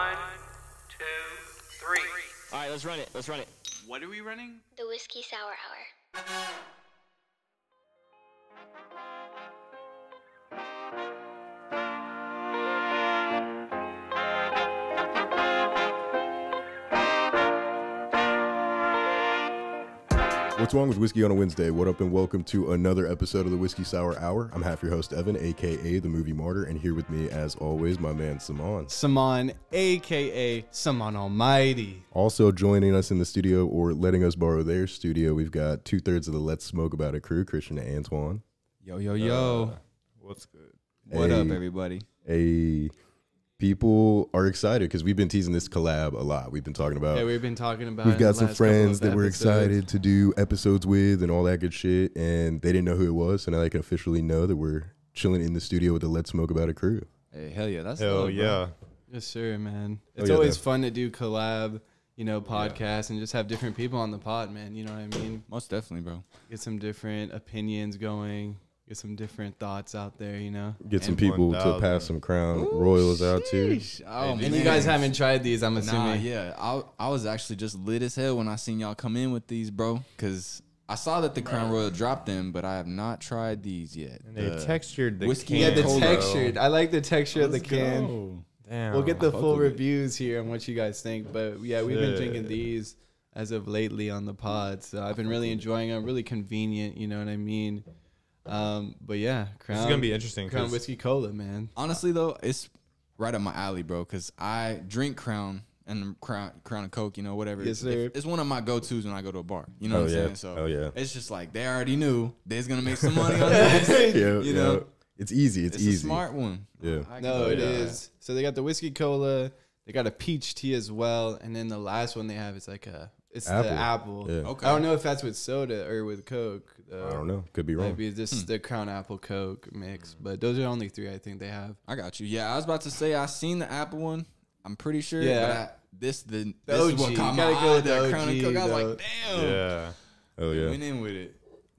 1, 2, 3. All right, let's run it. What are we running? The Whiskey Sour Hour. What's wrong with Whiskey on a Wednesday? What up and welcome to another episode of the Whiskey Sour Hour. I'm half your host, Evan, a.k.a. The Movie Martyr, and here with me, as always, my man, Saman. Saman, a.k.a. Samanalmighty. Also joining us in the studio, or letting us borrow their studio, we've got two-thirds of the Let's Smoke About It crew, Christian and Antoine. Yo, yo, yo. What's good? What up, everybody? People are excited because we've been teasing this collab a lot. We've been talking about. We've got some friends that we're excited to do episodes with and all that good shit. And they didn't know who it was, so now they can officially know that we're chilling in the studio with the Let's Smoke About It crew. Hey, hell yeah, that's hell yeah, yes sir, man. It's always fun to do collab, you know, podcasts and just have different people on the pod, man. You know what I mean? Most definitely, bro. Get some different opinions going. Get some different thoughts out there, you know. Get some people to pass some crown royals out too. Oh, and you guys haven't tried these, I'm assuming. Nah, yeah. I was actually just lit as hell when I seen y'all come in with these, bro. Because I saw that the crown royal dropped them, but I have not tried these yet. And they textured the whiskey. Yeah, the textured. I like the texture of the can. Damn. We'll get the full reviews here on what you guys think. But yeah, we've been drinking these as of lately on the pod. So I've been really enjoying them. Really convenient, you know what I mean? But yeah, it's gonna be interesting. Crown whiskey cola, man. Honestly though, it's right up my alley, bro. Cause I drink Crown and Coke, you know, whatever. Yes, sir. It's one of my go-tos when I go to a bar. You know what I'm saying? So it's just like they already knew they was gonna make some money on this. You know, it's easy. It's easy. A smart one. Yeah. No, it is. So they got the whiskey cola. They got a peach tea as well, and then the last one they have is like a. It's apple. The apple. Yeah. Okay. I don't know if that's with soda or with Coke. I don't know. Could be wrong. Maybe this is the Crown Apple Coke mix. But those are the only three I think they have. I got you. Yeah, I was about to say I seen the apple one. I'm pretty sure. Yeah. But this is what caught my eye, the OG, Crown and Coke. I was like, damn. Yeah. Oh yeah. Went in with it.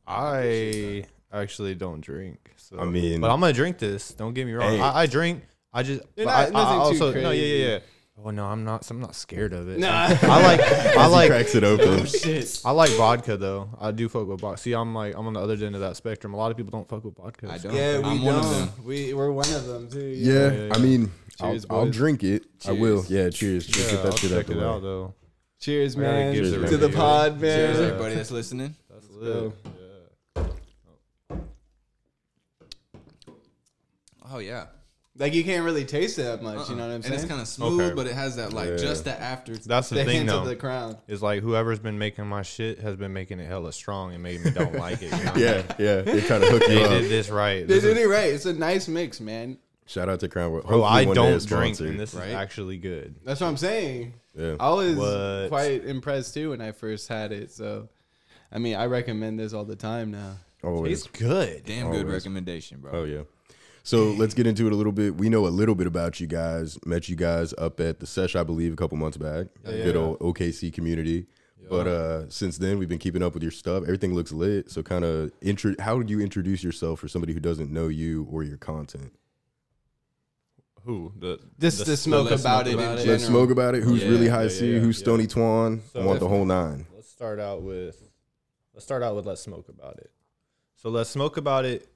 I actually don't drink. So. I mean, but I'm gonna drink this. Don't get me wrong. Hey. I drink. I just. But not, I also crazy. No. Yeah. Oh no, I'm not scared of it. No, I like cracks it open. Shit. I like vodka though. I do fuck with vodka. See, I'm on the other end of that spectrum. A lot of people don't fuck with vodka. I don't. Yeah, I'm one of them. We're one of them too. Yeah, I mean, cheers, I'll drink it. Cheers. I will. Yeah, cheers. Cheers. Get that shit out the way. Out, though. Cheers, man. Cheers to the pod, man. Cheers, everybody that's listening. That's lit. Yeah. Oh yeah. Like, you can't really taste it that much, you know what I'm saying? And it's kind of smooth, but it has that, like, just the aftertaste. That's the thing, though. Of the crown. It's like, whoever's been making my shit has been making it hella strong and made me don't like it. You know? Yeah. They kind of hooked you up. They did this right. It's a nice mix, man. Shout out to Crown World. Oh, I don't drink, and this is actually good. That's what I'm saying. Yeah. I was quite impressed, too, when I first had it. So, I mean, I recommend this all the time now. Always. It's good. Damn good recommendation, bro. Oh, yeah. So let's get into it a little bit. We know a little bit about you guys. Met you guys up at the sesh, I believe, a couple months back. Yeah. Good old OKC community. Yeah. But since then, we've been keeping up with your stuff. Everything looks lit. So kind of, how would you introduce yourself for somebody who doesn't know you or your content? Who? The Smoke About It in general. Let's Smoke About It. Who's Really High C? Who's Stony Twan? So I want the whole nine. Let's start out with Let's Smoke About It. So Let's Smoke About It.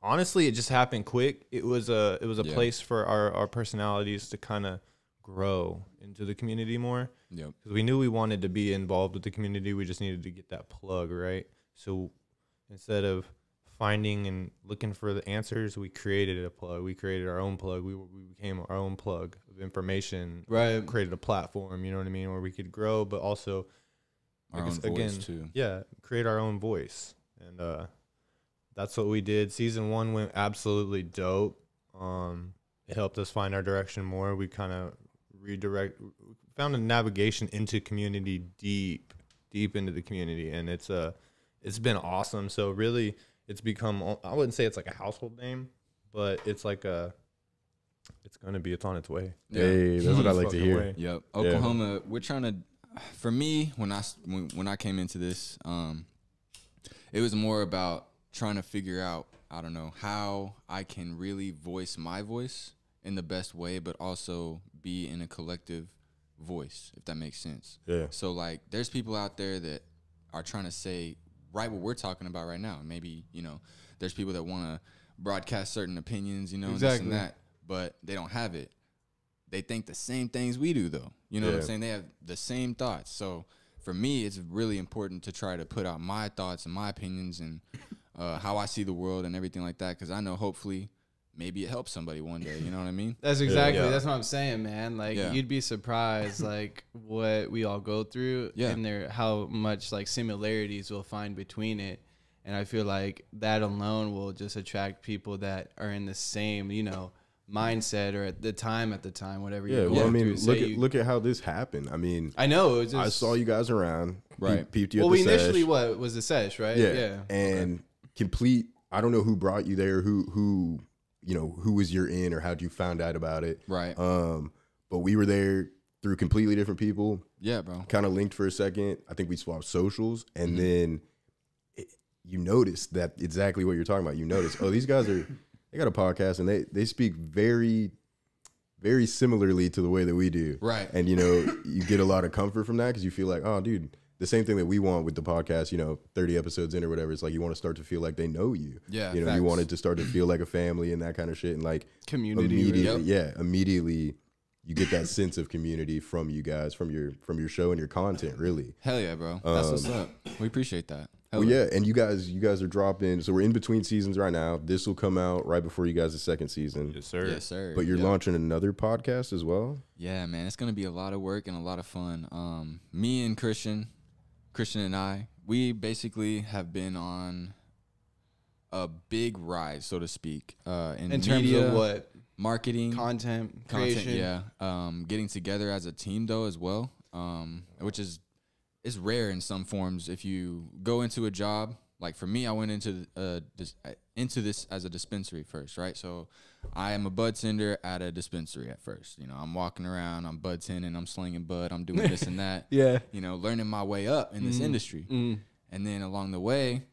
Honestly, it just happened quick. It was a place for our personalities to kind of grow into the community more. Yep. Because we knew we wanted to be involved with the community. We just needed to get that plug, right? So instead of finding and looking for the answers, we created a plug. We created our own plug. We became our own plug of information. Right. Created a platform, you know what I mean, where we could grow, but also, our own voice too. Yeah, create our own voice. And that's what we did. Season 1 went absolutely dope. It helped us find our direction more. We kind of found a navigation into community, deep into the community, and it's been awesome. So really, it's become, I wouldn't say it's like a household name, but it's like a. It's gonna be. It's on its way. Yeah. Hey, that's what I like to hear. Way. Yep, Oklahoma. Yeah. We're trying to. For me, when I came into this, it was more about trying to figure out, I don't know, how I can really voice my voice in the best way, but also be in a collective voice, if that makes sense. Yeah. So, like, there's people out there that are trying to say right what we're talking about right now. Maybe, you know, there's people that want to broadcast certain opinions, you know, exactly. and this and that, but they don't have it. They think the same things we do, though. You know yeah. what I'm saying? They have the same thoughts. So, for me, it's really important to try to put out my thoughts and my opinions and how I see the world and everything like that, because I know hopefully maybe it helps somebody one day. You know what I mean? That's exactly. Yeah. That's what I'm saying, man. Like, yeah. you'd be surprised, like, what we all go through yeah. and how much, like, similarities we'll find between it. And I feel like that alone will just attract people that are in the same, you know, mindset or at the time whatever yeah you're well I mean look at how this happened. I mean, I know it was just, I saw you guys around, right? Peeped you well at we the initially sesh. What was the sesh, right? Yeah, yeah. And okay. complete I don't know who brought you there, who you know, who was your in or how'd you found out about it, right? But we were there through completely different people. Yeah, bro. Kind of linked for a second. I think we swapped socials and mm-hmm. then you notice that exactly what you're talking about. You notice, oh, these guys are they got a podcast and they speak very, very similarly to the way that we do. Right. And, you know, you get a lot of comfort from that because you feel like, oh, dude, the same thing that we want with the podcast, you know, 30 episodes in or whatever. It's like you want to start to feel like they know you. Yeah. You know, you want it to start to feel like a family and that kind of shit. And like community. Immediately, yeah. Immediately you get that sense of community from you guys, from your show and your content, really. Hell yeah, bro. That's what's up. We appreciate that. Well, yeah, and you guys are dropping. So we're in between seasons right now. This will come out right before you guys' second season. Yes, sir. Yes, sir. But you're launching another podcast as well? Yeah, man. It's going to be a lot of work and a lot of fun. Me and Christian and I, we basically have been on a big rise, so to speak. In terms media, of what? Marketing. Content creation. Yeah. Getting together as a team, though, as well, which is... It's rare in some forms. If you go into a job, like for me, I went into this as a dispensary first, right? So I am a bud tender at a dispensary at first. You know, I'm walking around, I'm bud tending, I'm slinging bud, I'm doing this and that. Yeah. You know, learning my way up in this industry. And then along the way,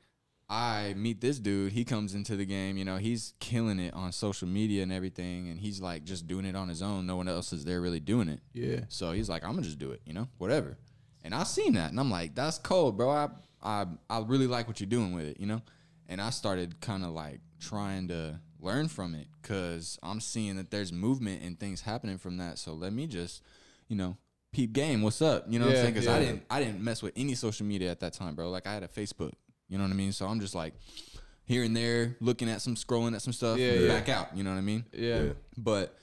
I meet this dude. He comes into the game. You know, he's killing it on social media and everything, and he's like just doing it on his own. No one else is there really doing it. Yeah. So he's like, I'm gonna just do it, you know, whatever. And I've seen that, and I'm like, that's cold, bro. I really like what you're doing with it, you know? And I started kind of, like, trying to learn from it because I'm seeing that there's movement and things happening from that. So let me just, you know, peep game. What's up? You know what I'm saying? Because I didn't mess with any social media at that time, bro. Like, I had a Facebook. You know what I mean? So I'm just, like, here and there, looking at some, scrolling at some stuff, back out. You know what I mean? Yeah. But...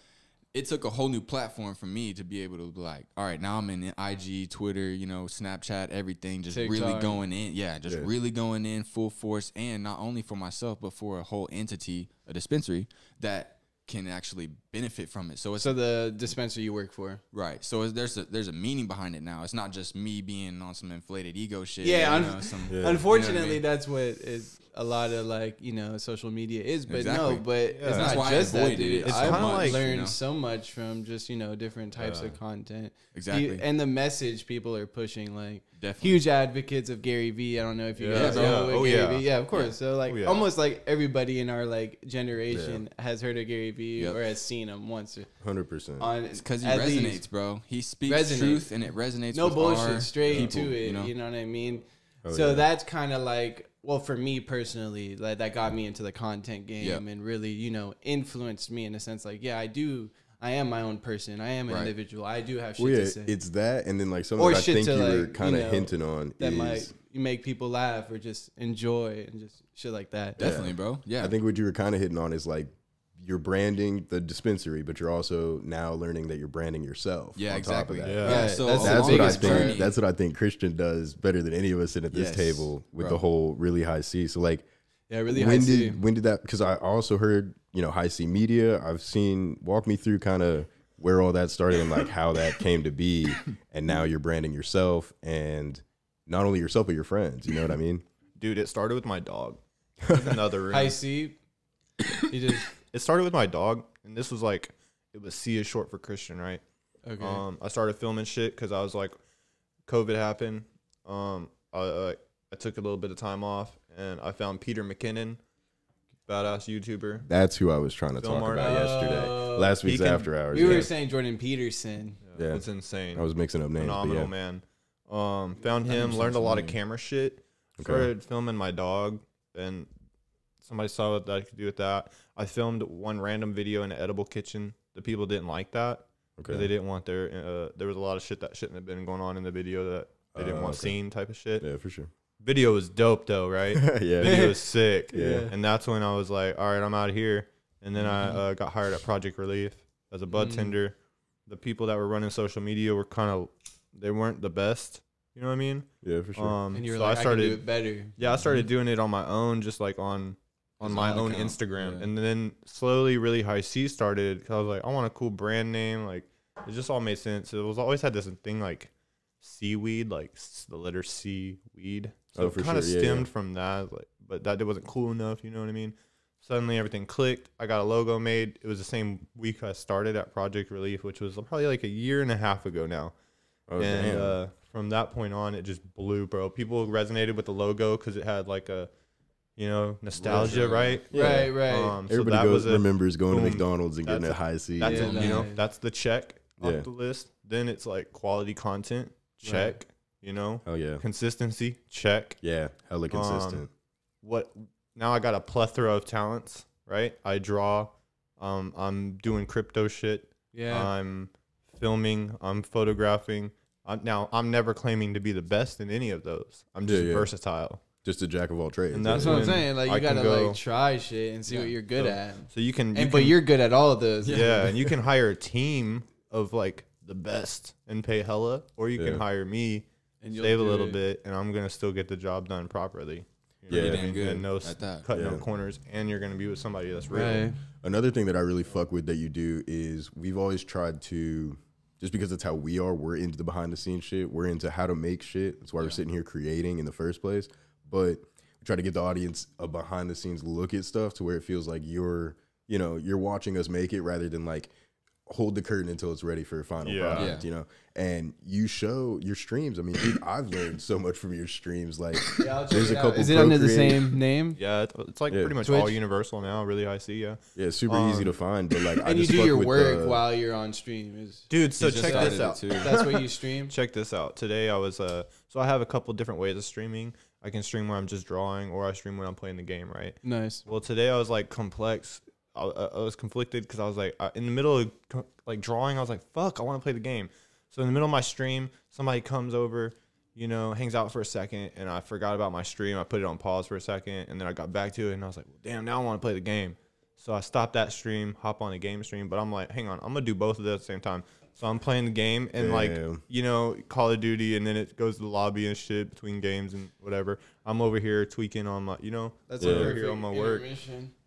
it took a whole new platform for me to be able to be like, all right, now I'm in IG, Twitter, you know, Snapchat, everything, just TikTok. Really going in. Yeah, just really going in full force, and not only for myself, but for a whole entity, a dispensary, that can actually benefit from it. So it's the dispensary you work for. Right. So there's a meaning behind it now. It's not just me being on some inflated ego shit. Yeah. You know, unfortunately, you know what I mean? That's what is... a lot of, like, you know, social media is, but exactly. no, but yeah. it's not why just that, dude. It's kind of like, learned you know. So much from just, you know, different types of content. Exactly. And the message people are pushing, like, definitely. Huge advocates of Gary Vee. I don't know if you guys know Gary Vee. Yeah, of course. Yeah. So, like, almost like everybody in our, like, generation has heard of Gary Vee or has seen him once. 100%. It's because he resonates, bro. He speaks truth, and it resonates with bullshit, our straight people, to it, you know what I mean? Oh, so that's kind of like... well, for me personally, like, that got me into the content game and really, you know, influenced me in a sense. Like, yeah, I am my own person. I am an individual. I do have shit to say. It's that, and then, like, something that I think you were kind of hinting on that might make people laugh or just enjoy and just shit like that. Definitely, bro. Yeah, I think what you were kind of hitting on is, like, you're branding the dispensary, but you're also now learning that you're branding yourself. Yeah, exactly. Top of that. Yeah. So that's what I think. Journey. That's what I think Christian does better than any of us sitting at this table with the whole Really High C. So, like, when did that? Because I also heard, you know, High C Media. I've seen, walk me through kind of where all that started and, like, how that came to be. And now you're branding yourself, and not only yourself but your friends. You know what I mean? Dude, it started with my dog. Another room. High C. He just. It started with my dog, and this was like, it was C is short for Christian, right? Okay. I started filming shit because I was like, COVID happened. I took a little bit of time off, and I found Peter McKinnon badass YouTuber. That's who I was trying to talk about yesterday. Last week's After Hours. We were saying Jordan Peterson. Yeah, it's insane. I was mixing up names. Phenomenal man. Found him. Learned a lot of camera shit. Started filming my dog, and somebody saw what I could do with that. I filmed one random video in an edible kitchen. The people didn't like that. Okay. They didn't want their. There was a lot of shit that shouldn't have been going on in the video that they didn't want seen type of shit. Yeah, for sure. Video was dope though, right? Video was sick. Yeah. And that's when I was like, all right, I'm out of here. And then I got hired at Project Relief as a bud tender. The people that were running social media were kind of, they weren't the best. You know what I mean? Yeah, for sure. And you're so like, I started, I can do it better. Yeah, I started doing it on my own, just like on my own account. Instagram. Yeah. And then slowly Really High C started because I was like, I want a cool brand name. Like, it just all made sense. It was always had this thing like seaweed, like the letter C, weed. So it kind of stemmed from that, like, but that wasn't cool enough. You know what I mean? Suddenly everything clicked. I got a logo made. It was the same week I started at Project Relief, which was probably like a year and a half ago now. Oh, and from that point on, it just blew, bro. People resonated with the logo because it had like a, you know, nostalgia, right? Yeah. Right, right. Everybody so remembers going to McDonald's and getting a High C. That's you know, that's the check off the list. Then it's like quality content, check. Right. You know? Oh, yeah. Consistency, check. Yeah, hella consistent. Now I got a plethora of talents, right? I draw. I'm doing crypto shit. Yeah. I'm filming. I'm photographing. Now, I'm never claiming to be the best in any of those. I'm just versatile. Just a jack of all trades. And that's what I'm saying. Like, you got to, like, try shit and see what you're good at. So you can... But you're good at all of those. Yeah, and you can hire a team of, like, the best and pay hella. Or you can hire me, and save a little bit, and I'm going to still get the job done properly. You know, no corners, and you're going to be with somebody that's real. Right. Another thing that I really fuck with that you do is we've always tried to, just because that's how we are, we're into the behind the scenes shit. We're into how to make shit. That's why we're sitting here creating in the first place. But we try to get the audience a behind the scenes look at stuff to where it feels like you're, you know, you're watching us make it rather than like hold the curtain until it's ready for a final product, you know? And you show your streams. I mean, dude, I've learned so much from your streams. Like, there's a couple. Is it under the same name? Yeah, it's like pretty much Twitch. All universal now. Really High C, yeah, super easy to find. But like, and I just you do your work while you're on stream, dude. So check this out. That's what you stream. Check this out. Today I was so I have a couple different ways of streaming. I can stream when I'm just drawing, or I stream when I'm playing the game. Right. Nice. Well, today I was like complex. I was conflicted because I was like in the middle of like drawing. I was like, fuck, I want to play the game. So in the middle of my stream, somebody comes over, you know, hangs out for a second, and I forgot about my stream. I put it on pause for a second, and then I got back to it, and I was like, well, damn, now I want to play the game. So I stopped that stream, hop on a game stream, but I'm like, hang on, I'm going to do both of those at the same time. So I'm playing the game, and like, you know, Call of Duty, and then it goes to the lobby and shit between games and whatever. I'm over here tweaking on my, you know, that's over here on my work.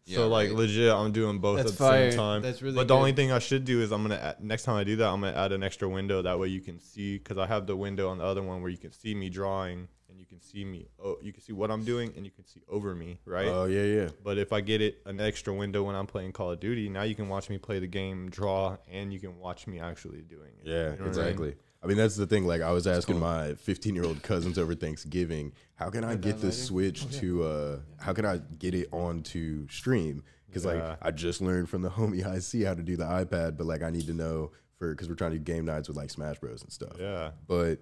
So, yeah, like, legit, I'm doing both at the same time. That's really good. The only thing I should do is I'm going to, next time I do that, I'm going to add an extra window. That way you can see, because I have the window on the other one where you can see me drawing and you can see me, you can see what I'm doing and you can see over me, right? Oh, yeah, yeah. But if I get it an extra window when I'm playing Call of Duty, now you can watch me play the game, draw, and you can watch me actually doing it. Yeah, you know exactly. I mean, that's the thing. Like, I was asking my 15-year-old cousins over Thanksgiving, how can I get this Switch to, how can I get it onto stream? Because, like, I just learned from the homie High C how to do the iPad, but, like, I need to know because we're trying to do game nights with, like, Smash Bros. And stuff. Yeah. But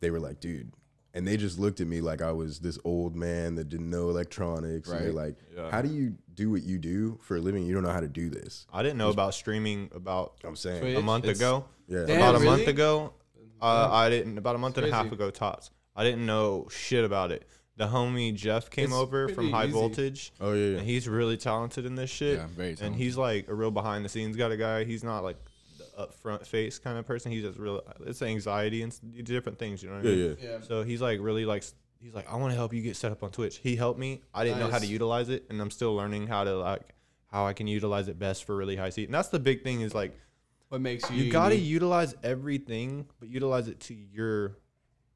they were like, dude. And they just looked at me like I was this old man that didn't know electronics. Right. And they're like, how do you do what you do for a living? You don't know how to do this. I didn't know about streaming about a month ago. Yeah. About a month ago. I didn't, about a month and a half ago, tops. I didn't know shit about it. The homie Jeff came over from High Voltage. Oh, yeah, yeah. And he's really talented in this shit. Yeah, very talented. And he's like a real behind the scenes guy. He's not like the upfront face kind of person. He's just real, it's anxiety and different things, you know what I mean? Yeah. So he's like really like, he's like, I want to help you get set up on Twitch. He helped me. I didn't know how to utilize it. And I'm still learning how to like, how I can utilize it best for Really High C. And that's the big thing is like, what makes you gotta utilize everything, but utilize it to your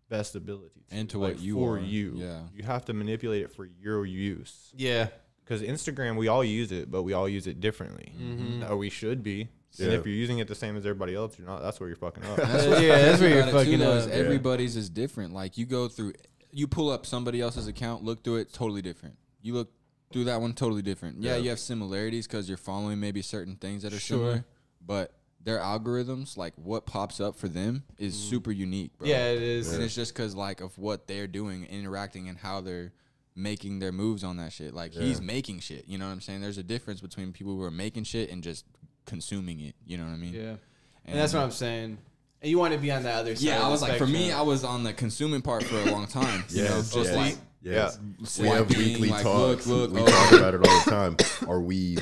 best ability and to like what you are. You have to manipulate it for your use. Yeah, because Instagram, we all use it, but we all use it differently. Or we should be. Yeah. And if you're using it the same as everybody else, you're not. That's where you're fucking up. That's where you're fucking up. Everybody's is different. Like you go through, you pull up somebody else's account, look through it, totally different. You look. through that one, totally different. Yeah, you have similarities because you're following maybe certain things that are similar, but their algorithms, like what pops up for them, is super unique, bro. Yeah, it is. And it's just because like of what they're doing, interacting, and how they're making their moves on that shit. Like he's making shit. You know what I'm saying? There's a difference between people who are making shit and just consuming it. You know what I mean? Yeah. And that's what I'm saying. And you want to be on the other side. Yeah, I was like, for me, I was on the consuming part for a long time. We have weekly talks. We talk about it all the time. Are we,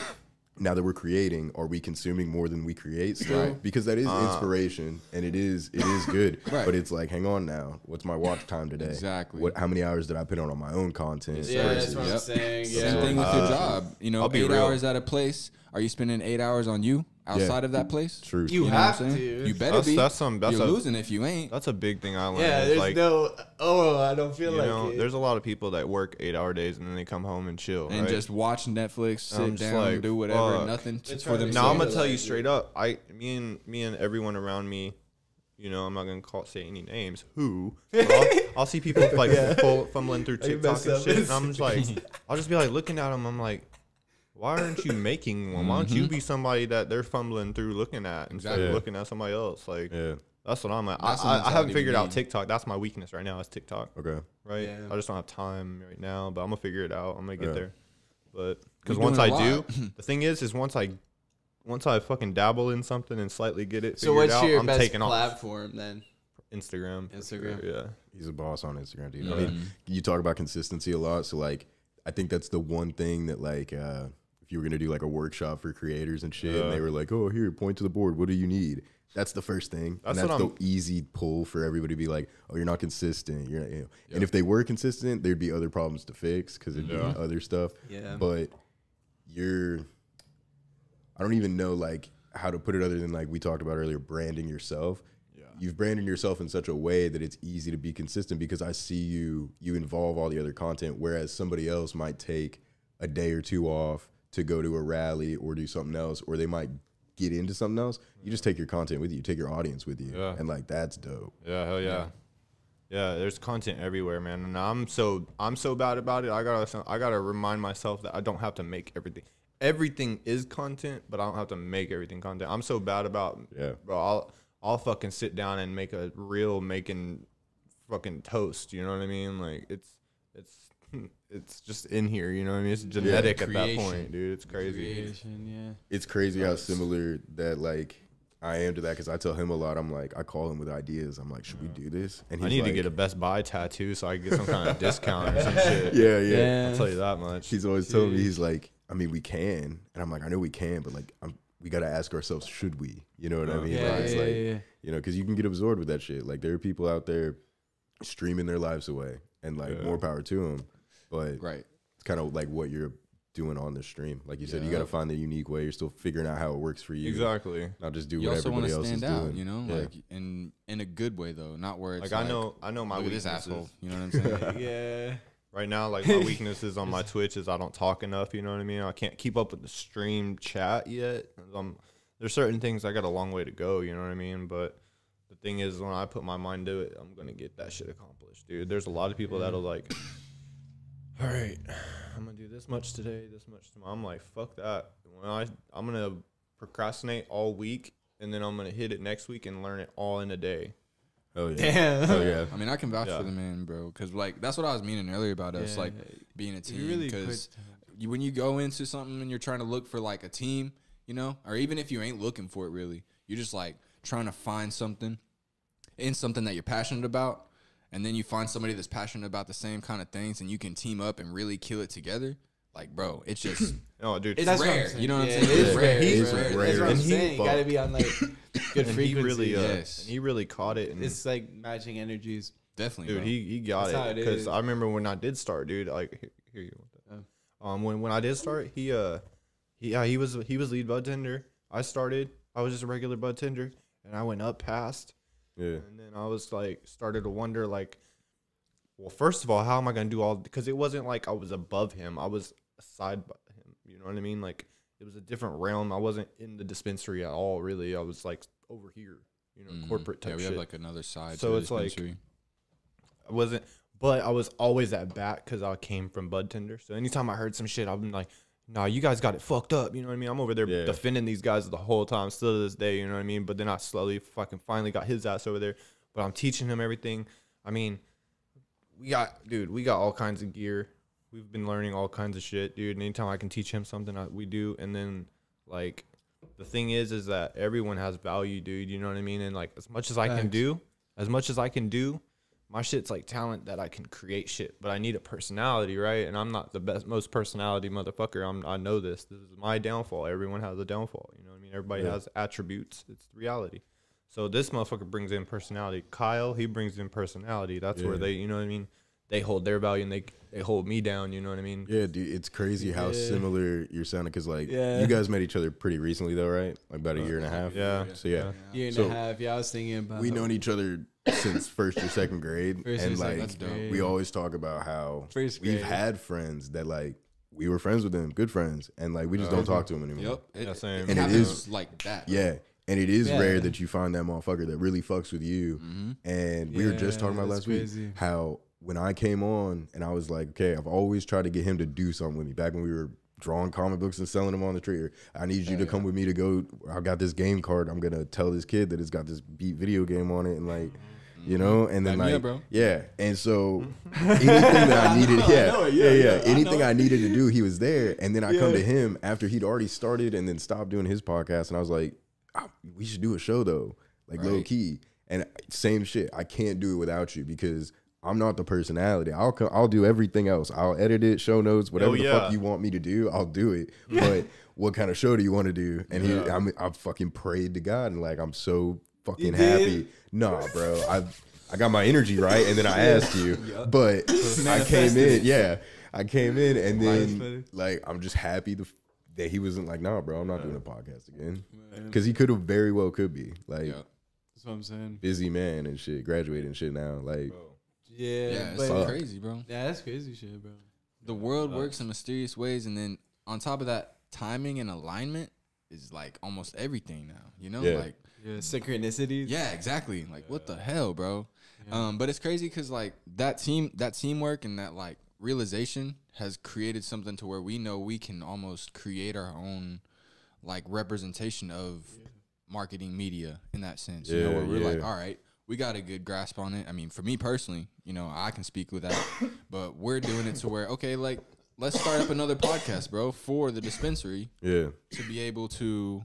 now that we're creating, are we consuming more than we create still? Right. Because that is inspiration, and it is good. Right. But it's like, hang on now. What's my watch time today? Exactly. How many hours did I put on my own content? Yeah, that's what I'm saying. Yeah. Same thing with your job. You know, 8 hours at a place. Are you spending 8 hours on you? Outside of that place, true. You have to. You better be. You're losing if you ain't. That's a big thing I learned. Yeah, there's like, no. Oh, I don't feel like it. There's a lot of people that work 8 hour days and then they come home and chill and just watch Netflix, sit down, like, do whatever, nothing for them. Now I'm gonna tell you straight up. Me and everyone around me. You know, I'm not gonna say any names. I'll see people like fumbling through TikTok and shit, and I'm just like, I'll just be like looking at them. I'm like, why aren't you making one? Why don't you be somebody that they're fumbling through looking at instead of looking at somebody else? Like, that's what I'm at. I haven't figured out TikTok. That's my weakness right now is TikTok. Okay. Right? Yeah. I just don't have time right now, but I'm going to figure it out. I'm going to get there. But because once I do, the thing is once I fucking dabble in something and slightly get it figured out, I'm taking off. So what's your best platform then? Instagram. Yeah. He's a boss on Instagram, dude. I mean, you talk about consistency a lot. So, like, I think that's the one thing that, like, you were gonna do like a workshop for creators and shit, and they were like, "Oh, here, point to the board. What do you need?" That's the first thing. That's the easy pull for everybody to be like, "Oh, you're not consistent." You're not, you know. And if they were consistent, there'd be other problems to fix because it'd be other stuff. Yeah. But I don't even know like how to put it other than like we talked about earlier, branding yourself. You've branded yourself in such a way that it's easy to be consistent because I see you involve all the other content, whereas somebody else might take a day or two off to go to a rally or do something else, or they might get into something else. You just take your content with you, take your audience with you, and like that's dope. Yeah, hell yeah. Yeah, there's content everywhere, man, and I'm so bad about it. I gotta remind myself that I don't have to make everything. Everything is content, but I don't have to make everything content. I'm so bad about bro. I'll fucking sit down and make a reel making fucking toast. You know what I mean? Like it's just in here, you know what I mean? It's genetic at that point, dude. It's crazy. It's crazy how similar that like I am to that, because I tell him a lot. I'm like, I call him with ideas. I'm like, should we do this? And he's I need to get a Best Buy tattoo so I can get some kind of discount or some shit. I'll tell you that much. He's always told me, he's like, I mean, we can. And I'm like, I know we can, but like we got to ask ourselves, should we? You know what I mean? Yeah, like, it's like, you know, because you can get absorbed with that shit. Like there are people out there streaming their lives away, and like more power to them. But it's kind of like what you're doing on the stream. Like you said, you got to find the unique way. You're still figuring out how it works for you. Exactly. Not just do what everybody else is doing. You know, like in a good way though, not where it's like I know my weaknesses. This asshole. You know what I'm saying? Right now, like my weaknesses on my Twitch is I don't talk enough. You know what I mean? I can't keep up with the stream chat yet. There's certain things I got a long way to go. You know what I mean? But the thing is, when I put my mind to it, I'm gonna get that shit accomplished, dude. There's a lot of people that'll like, all right, I'm going to do this much today, this much tomorrow. I'm like, fuck that. I'm going to procrastinate all week, and then I'm going to hit it next week and learn it all in a day. Oh, yeah. Damn. Oh, yeah. I mean, I can vouch for the man, bro, because, like, that's what I was meaning earlier about us, like, being a team. Because really when you go into something and you're trying to look for, like, a team, you know, or even if you ain't looking for it, really, you're just, like, trying to find something in something that you're passionate about. And then you find somebody that's passionate about the same kind of things, and you can team up and really kill it together. Like, bro, it's just dude, it's rare. You know what I'm saying? It is rare. He's rare. That's what I'm saying. You gotta be on like good frequency. He really caught it. And it's like matching energies. Definitely, dude. He got it, because I remember when I did start, dude. Like, here you go. When I did start, he was lead bud tender. I started. I was just a regular bud tender, and I went up past. Yeah. And then I was like, started to wonder, like, well, first of all, how am I going to do all, because it wasn't like I was above him. I was aside by him. You know what I mean? Like, it was a different realm. I wasn't in the dispensary at all, really. I was like over here, you know, corporate type shit. Yeah, we have like another side. So it's like, I wasn't, But I was always at bat because I came from bud tender. So anytime I heard some shit, I'm like, nah, you guys got it fucked up. You know what I mean? I'm over there defending these guys the whole time, still to this day. You know what I mean? But then I slowly fucking finally got his ass over there. But I'm teaching him everything. I mean, we got all kinds of gear. We've been learning all kinds of shit, dude. And anytime I can teach him something, we do. And then, like, the thing is that everyone has value, dude. You know what I mean? And, like, as much as I can do, my shit's like talent that I can create shit, but I need a personality, right? And I'm not the most personality motherfucker. I know this. This is my downfall. Everyone has a downfall. You know what I mean? Everybody has attributes. It's the reality. So this motherfucker brings in personality. Kyle, he brings in personality. That's where they, you know what I mean? They hold their value and they hold me down. You know what I mean? Yeah, dude. It's crazy how similar you're sounding. Cause like you guys met each other pretty recently though, right? Like about a year and a half. Yeah. So year and a half. Yeah. I was thinking about we've known each other since first or second grade, and like we always talk about how we've had friends that like we were friends with them, good friends, and like we just don't talk to them anymore. Yep, and it is like that. Yeah, and it is rare that you find that motherfucker that really fucks with you. Mm-hmm. And we were just talking about last week how when I came on and I was like, okay, I've always tried to get him to do something with me. Back when we were drawing comic books and selling them on the tree, or I need you to come with me to go, I got this game card, I'm gonna tell this kid that it's got this beat video game on it, and like, you know, and then like, and so anything that I needed, anything I needed to do, he was there. And then I come to him after he'd already started and then stopped doing his podcast, and I was like, we should do a show though, like low key. And same shit, I can't do it without you because I'm not the personality. I'll do everything else. I'll edit it, show notes, whatever the fuck you want me to do, I'll do it. But what kind of show do you want to do? And I fucking prayed to God, and like, I'm so fucking happy. Nah, bro, I got my energy right, and then I asked you, but I came in, I came in, and then like, I'm just happy that he wasn't like, nah, bro, I'm not doing a podcast again, because he could have very well could be like, that's what I'm saying. Busy man and shit, graduating and shit now, like. Bro. Yeah, it's crazy, bro. Yeah, that's crazy shit, bro. The world works in mysterious ways, and then on top of that, timing and alignment is like almost everything now. You know, like synchronicities. Yeah, exactly. Like what the hell, bro? Yeah. But it's crazy because like that teamwork, and that like realization has created something to where we know we can almost create our own like representation of marketing media in that sense. You know, where we're like, all right, we got a good grasp on it. I mean, for me personally, you know, I can speak with that, but we're doing it to where, okay, like, let's start up another podcast, bro, for the dispensary. Yeah. To be able to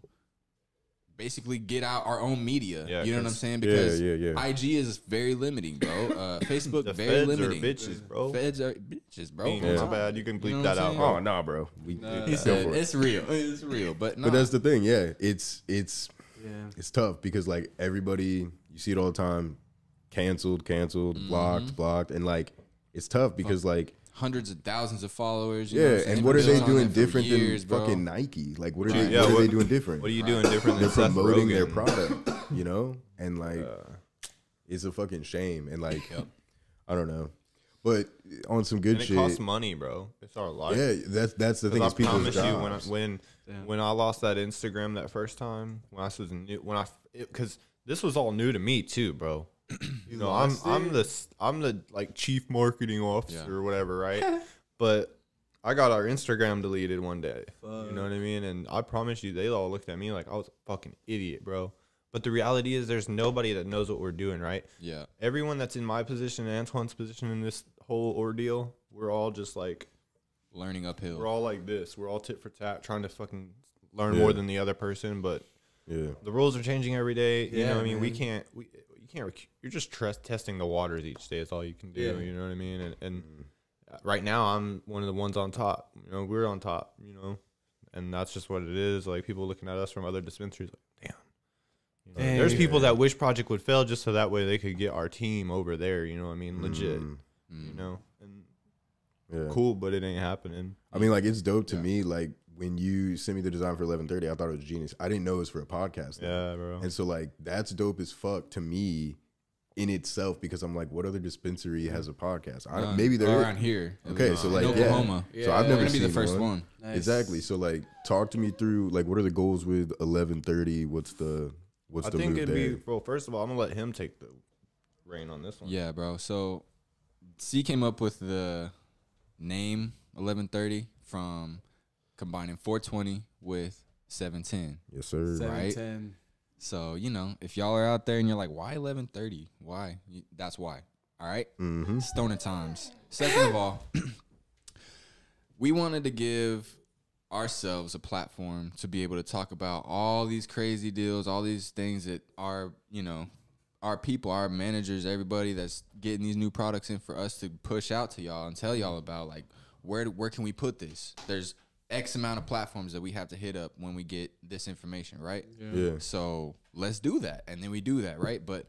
basically get out our own media. Yeah, you know what I'm saying? Because IG is very limiting, bro. Facebook, very limiting. Bitches, bro. Feds are bitches, bro. Yeah. It's bad. You can bleep that out. Oh, nah, bro. He said, it's real. It's real, but nah. But that's the thing, It's tough because, like, everybody... You see it all the time, canceled, blocked, and like it's tough because like hundreds of thousands of followers. And what are they doing different than fucking Nike? Like what are they doing different? What are you doing different? They're promoting their product, you know, and like it's a fucking shame. And like I don't know, but on some good shit, it costs money, bro. It's our life. Yeah, that's the thing. I promise you, when I lost that Instagram that first time, because this was all new to me too, bro. You know, I'm the like chief marketing officer or whatever, right? But I got our Instagram deleted one day. Fuck. You know what I mean? And I promise you, they all looked at me like I was a fucking idiot, bro. But the reality is, there's nobody that knows what we're doing, right? Yeah. Everyone that's in my position, and Antoine's position in this whole ordeal, we're all just like learning uphill. We're all like this. We're all tit for tat, trying to fucking learn more than the other person, but. Yeah, the rules are changing every day. You know what I mean? You're just testing the waters each day. It's all you can do. You know what I mean? And right now I'm one of the ones on top. You know, we're on top. You know, and that's just what it is. Like people looking at us from other dispensaries, like damn. You know, there's people that wish Project would fail just so that way they could get our team over there. You know what I mean? Legit. You know, and cool, but it ain't happening. I mean, like it's dope to me, like. When you sent me the design for 1130, I thought it was genius. I didn't know it was for a podcast. Yeah, bro. And so, like, that's dope as fuck to me in itself because I'm like, what other dispensary has a podcast? Maybe they're around here. Okay, so, like, Oklahoma. Yeah. So, I've never seen the first one. Nice. Exactly. So, like, talk to me through, like, what are the goals with 1130? What's the move there? Well, first of all, I'm going to let him take the reign on this one. Yeah, bro. So... C came up with the name 1130 from combining 420 with 710. Yes, sir. 710. Right? So, you know, if y'all are out there and you're like, why 1130? Why? That's why. All right? Mm-hmm. Stoner times. Second of all, we wanted to give ourselves a platform to be able to talk about all these crazy deals, all these things that are, you know, our people, our managers, everybody that's getting these new products in for us to push out to y'all and tell y'all about, like, where can we put this? There's X amount of platforms that we have to hit up when we get this information, right? Yeah. So let's do that. And then we do that, right? But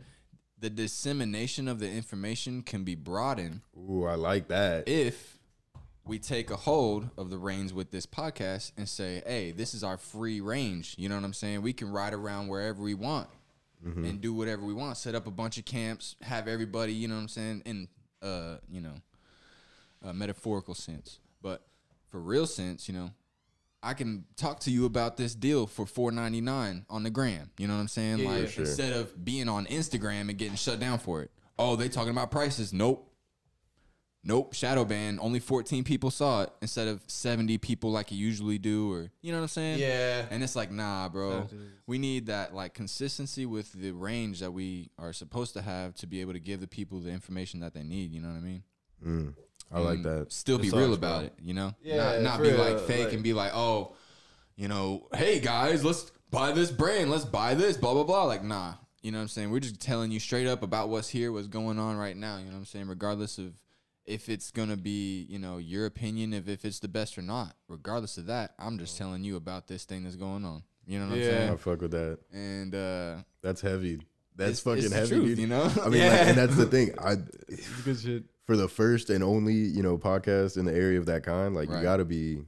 the dissemination of the information can be broadened. Ooh, I like that. If we take a hold of the reins with this podcast and say, hey, this is our free range. You know what I'm saying? We can ride around wherever we want. Mm-hmm. And do whatever we want. Set up a bunch of camps. Have everybody, you know what I'm saying, in you know, a metaphorical sense, but for real sense, you know, I can talk to you about this deal for $4.99 on the gram. You know what I'm saying? Yeah, like yeah, sure. Instead of being on Instagram and getting shut down for it. Oh, they talking about prices? Nope. Nope. Shadow ban. Only 14 people saw it instead of 70 people like you usually do, or you know what I'm saying? Yeah. And it's like, nah, bro. We need that like consistency with the range that we are supposed to have to be able to give the people the information that they need. You know what I mean? Mm, I like that. Still be real about it. You know? Yeah. Not be like fake and be like, oh, you know, hey guys, let's buy this brand. Let's buy this. Blah blah blah. Like, nah. You know what I'm saying? We're just telling you straight up about what's here, what's going on right now. You know what I'm saying? Regardless of if it's going to be, you know, your opinion of if it's the best or not, regardless of that, I'm just telling you about this thing that's going on. You know what I'm saying? I fuck with that. And that's heavy. That's fucking heavy, truth, dude. You know? I mean, like, and that's the thing. It's good shit. For the first and only, you know, podcast in the area of that kind, like you got to be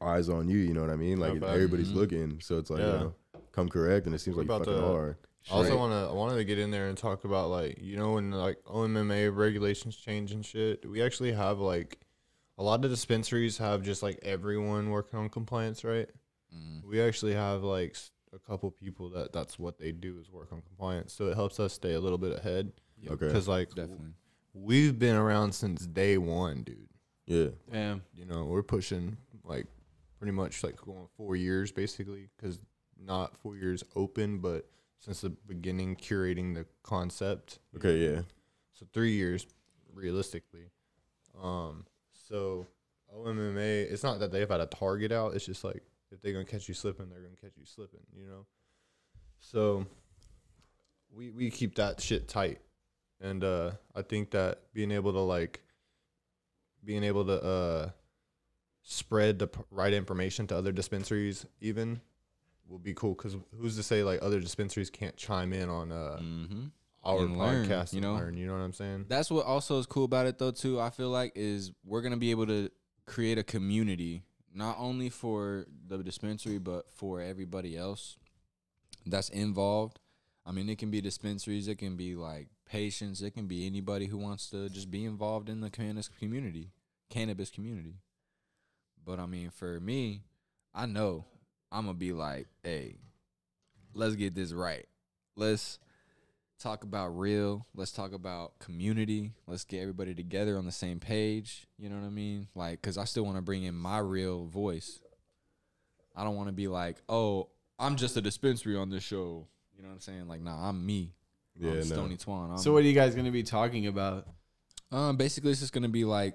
eyes on you. You know what I mean? Like everybody's looking. So it's like, you know, come correct. And it seems like you fucking are. Straight. Also wanted to get in there and talk about, like, you know, when like OMMA regulations change and shit, we actually have like a lot of dispensaries have just like everyone working on compliance, right? Mm-hmm. We actually have like a couple people that's what they do is work on compliance, so it helps us stay a little bit ahead. Yep. Okay, because like definitely we've been around since day one, dude. Yeah, damn. You know, we're pushing like pretty much like going 4 years basically, because not 4 years open, but since the beginning, curating the concept. Okay, yeah. So 3 years, realistically. So OMMA, it's not that they've had a target out. It's just like if they're gonna catch you slipping, they're gonna catch you slipping. You know. So we keep that shit tight, and I think that being able to spread the right information to other dispensaries, even. Will be cool, because who's to say like other dispensaries can't chime in on our podcast and learn, you know what I'm saying? That's what also is cool about it though too, I feel like, is we're going to be able to create a community, not only for the dispensary but for everybody else that's involved. I mean, it can be dispensaries, it can be like patients, it can be anybody who wants to just be involved in the cannabis community. But I mean, for me, I know I'm going to be like, hey, let's get this right. Let's talk about real. Let's talk about community. Let's get everybody together on the same page. You know what I mean? Like, because I still want to bring in my real voice. I don't want to be like, oh, I'm just a dispensary on this show. You know what I'm saying? Like, nah, I'm me. Yeah, I'm Stoney Twan. So what are you guys going to be talking about? Basically, it's just going to be like,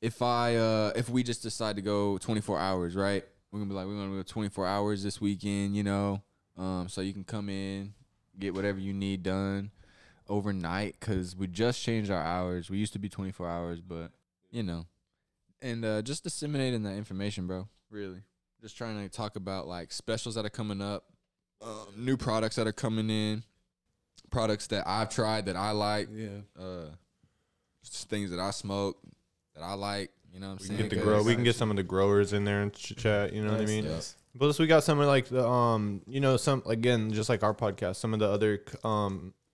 if we just decide to go 24 hours, right? We're going to be like, we're going to go 24 hours this weekend, you know, so you can come in, get whatever you need done overnight, because we just changed our hours. We used to be 24 hours, but, you know, and just disseminating that information, bro, really. Just trying to talk about, like, specials that are coming up, new products that are coming in, products that I've tried that I like, things that I smoke that I like. You know what I'm saying? We can get some of the growers in there and chat. You know what I mean? Yes. Plus, we got some of like the, you know, some, again, just like our podcast, some of the other,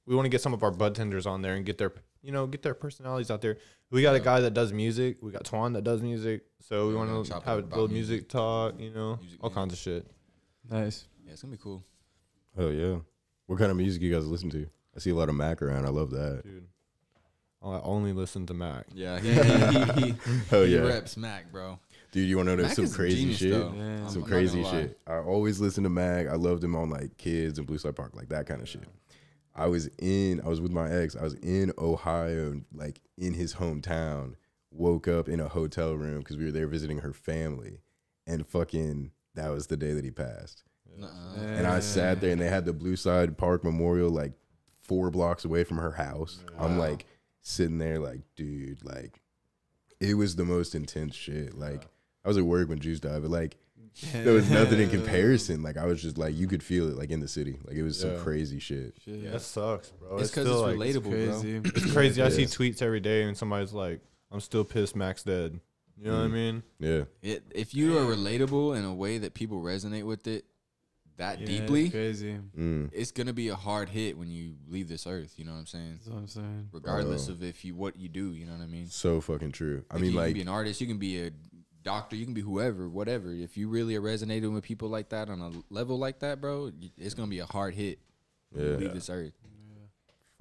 we want to get some of our bud tenders on there and get their, you know, get their personalities out there. We got a guy that does music. We got Twan that does music. So we want to have a little music talk, you know, all kinds of shit. Nice. Yeah, it's going to be cool. Hell yeah. What kind of music you guys listen to? I see a lot of Mac around. I love that. Dude. Oh, I only listen to Mac. Yeah, he reps Mac, bro. Dude, you want to know some crazy shit? Yeah. Some crazy shit. I always listen to Mac. I loved him on like Kids and Blue Slide Park, like that kind of shit. I was with my ex. I was in Ohio, like in his hometown, woke up in a hotel room because we were there visiting her family, and fucking that was the day that he passed. And I sat there and they had the Blue Slide Park Memorial like 4 blocks away from her house. Wow. I'm like sitting there like, dude, like it was the most intense shit. Like I was at work when Jews died, but like there was nothing in comparison. Like I was just like, you could feel it like in the city. Like it was some crazy shit. Yeah, that sucks, bro. It's because it's like, relatable, it's crazy. Bro. It's crazy. I see tweets every day and somebody's like, I'm still pissed Mac's dead. You know what I mean? Yeah. If you are relatable in a way that people resonate with it that deeply, it's crazy. It's going to be a hard hit when you leave this earth. You know what I'm saying? That's what I'm saying. Regardless of if you, what you do, you know what I mean? So fucking true. I mean, you like, you can be an artist, you can be a doctor, you can be whoever, whatever. If you really are resonating with people like that on a level like that, bro, it's going to be a hard hit when you leave this earth.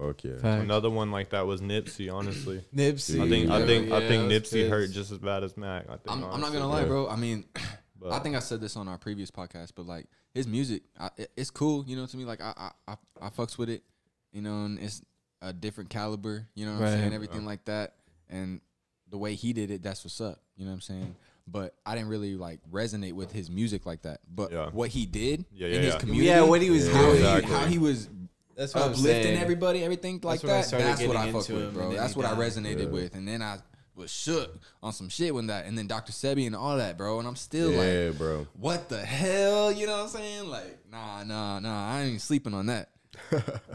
Fuck yeah. Fact. Another one like that was Nipsey, honestly. Nipsey. I think Nipsey hurt just as bad as Mac. I think, I'm not going to lie, bro. I mean, I think I said this on our previous podcast, but like his music, it's cool, you know, to me, like I fucks with it, you know, and it's a different caliber, you know what I'm saying, everything like that, and the way he did it, that's what's up, you know what I'm saying, but I didn't really like resonate with his music like that, but what he did in his community, what he was doing, how he was that's what uplifting everybody, everything like that, that's what I fucked with, bro, that's what I resonated with, and then I was shook on some shit when that, and then Dr. Sebi and all that, bro. And I'm still like, bro, what the hell? You know what I'm saying? Like, nah, I ain't sleeping on that.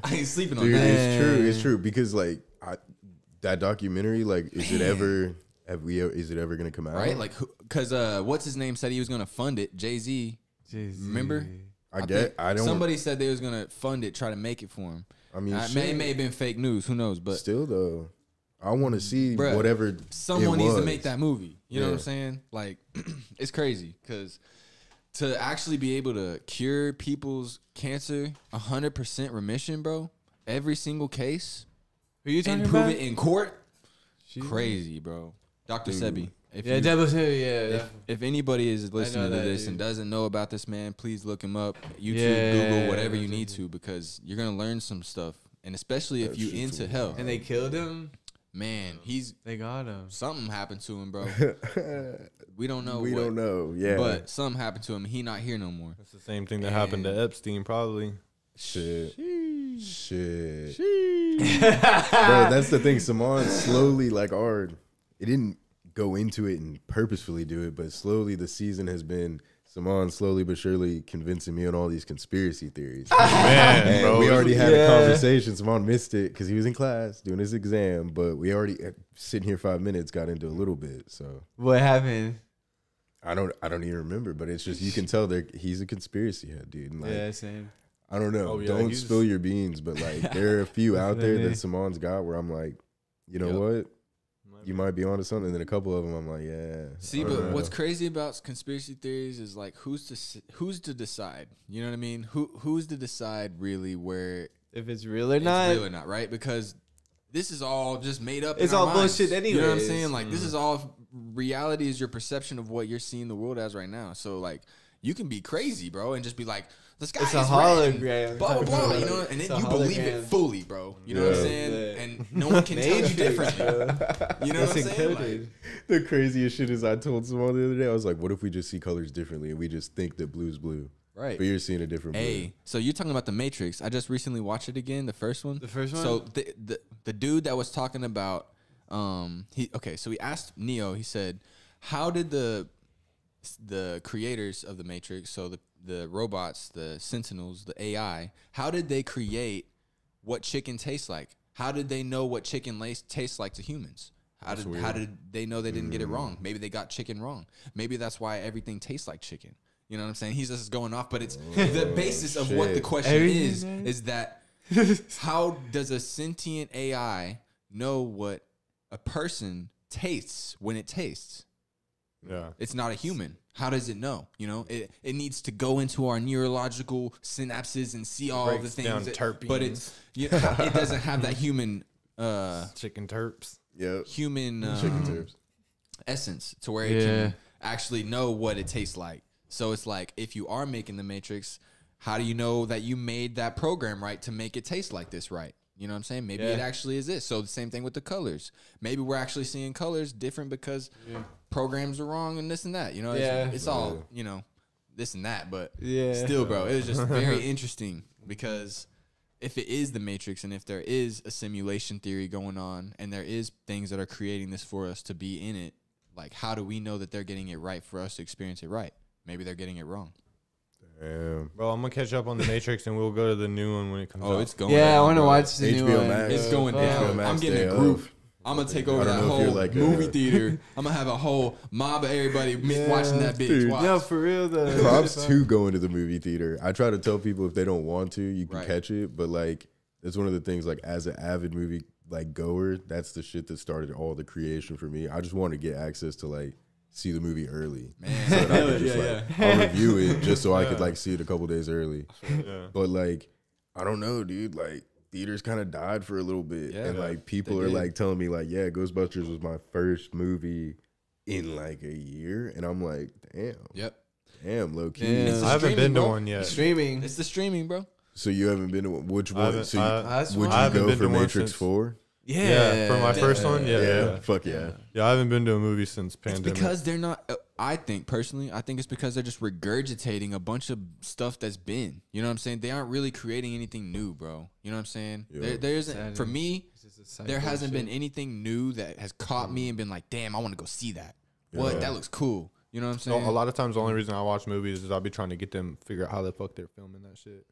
I ain't sleeping on that. It's true. Because like that documentary, like, is it ever gonna come out? Right, like, because what's his name said he was gonna fund it? Jay-Z. Remember? I don't. Somebody said they was gonna fund it, try to make it for him. I mean, it may have been fake news. Who knows? But still, though. I want to see whatever someone needs to make that movie. You know what I'm saying? Like, it's crazy because to actually be able to cure people's cancer, 100% remission, bro. Every single case. Who you talking about? And prove it in court. Jeez. Crazy, bro. Dr. Sebi. If anybody is listening to this and doesn't know about this man, please look him up. YouTube, Google, whatever you need to, because you're gonna learn some stuff, and especially if you into health. And they killed him. Man, they got him. Something happened to him, bro. We don't know. We don't know. Yeah, but something happened to him. He not here no more. That's the same thing that happened to Epstein, probably. Shit. Bro, that's the thing. Saman slowly, like, it didn't go into it and purposefully do it, but slowly the season has been. Saman slowly but surely convincing me on all these conspiracy theories. Man, bro. We already had a conversation. Saman missed it because he was in class doing his exam, but we already sitting here 5 minutes, got into a little bit. So what happened? I don't even remember, but it's just you can tell he's a conspiracy head, dude. And like, same. I don't know. Oh, yeah, don't spill your beans, but like there are a few out there that Saman's got where I'm like, you know what? You might be onto something. And then a couple of them, I'm like, see, but what's crazy about conspiracy theories is like, who's to decide? You know what I mean? Who's to decide really where if it's real or not? It's real or not, right? Because this is all just made up. It's all bullshit anyway. You know what I'm saying? Like this is all reality. Is your perception of what you're seeing the world as right now. So like you can be crazy, bro, and just be like, the sky is a hologram, blah blah blah. You know, and then you believe it fully, bro. You know what I'm saying? Yeah. And no one can tell you differently. You know what I'm saying? Like, the craziest shit is I told someone the other day. I was like, "What if we just see colors differently and we just think that blue's blue?" Right. But you're seeing a different blue. Hey, so you're talking about The Matrix? I just recently watched it again, the first one. The first one. So the dude that was talking about, so he asked Neo. He said, "How did the creators of The Matrix, so the robots, the Sentinels, the AI, how did they create what chicken tastes like? How did they know what chicken tastes like to humans? How did they know they didn't get it wrong? Maybe they got chicken wrong. Maybe that's why everything tastes like chicken. You know what I'm saying? He's just going off, but it's the basis of what the question is that how does a sentient AI know what a person tastes when it tastes? Yeah, it's not a human. How does it know? You know, it needs to go into our neurological synapses and see all the things. But it doesn't have that human chicken terps. Yeah. Human chicken terps. Essence to where it can actually know what it tastes like. So it's like, if you are making the Matrix, how do you know that you made that program right to make it taste like this right? You know what I'm saying? Maybe it actually is this. So the same thing with the colors. Maybe we're actually seeing colors different because programs are wrong and this and that. You know, it's all, you know, this and that. But still, bro, it was just very interesting because if it is the Matrix and if there is a simulation theory going on and there is things that are creating this for us to be in it, like how do we know that they're getting it right for us to experience it right? Maybe they're getting it wrong. Damn. Bro, I'm going to catch up on The Matrix, and we'll go to the new one when it comes out. Oh, it's going down. Yeah, I want to watch the new one. It's going down. I'm getting a group. I'm going to take over that whole movie theater. I'm going to have a whole mob of everybody watching that bitch. Watch. No, for real, though. Props to going to the movie theater. I try to tell people if they don't want to, you can catch it. But, like, it's one of the things, like, as an avid movie, like, goer, that's the shit that started all the creation for me. I just want to get access to, like, see the movie early, man. So that I could just I'll review it just so I could like see it a couple days early. But like, I don't know, dude. Like theaters kind of died for a little bit, and like people are like telling me like, yeah, Ghostbusters was my first movie in like a year, and I'm like, damn. Yep. Damn, low key. Yeah. I haven't been to one yet. Streaming. It's the streaming, bro. So you haven't been to one? Which one? So would you go for Matrix 4? Yeah, for my first one, fuck yeah. Yeah, I haven't been to a movie since pandemic. It's because they're not, I think, personally, I think it's because they're just regurgitating a bunch of stuff that's been, you know what I'm saying? They aren't really creating anything new, bro. You know what I'm saying? Yeah. There isn't, for me, there hasn't been anything new that has caught me and been like, damn, I want to go see that. What? That looks cool. You know what I'm saying? A lot of times, the only reason I watch movies is I'll be trying to get them, figure out how the fuck they're filming that shit.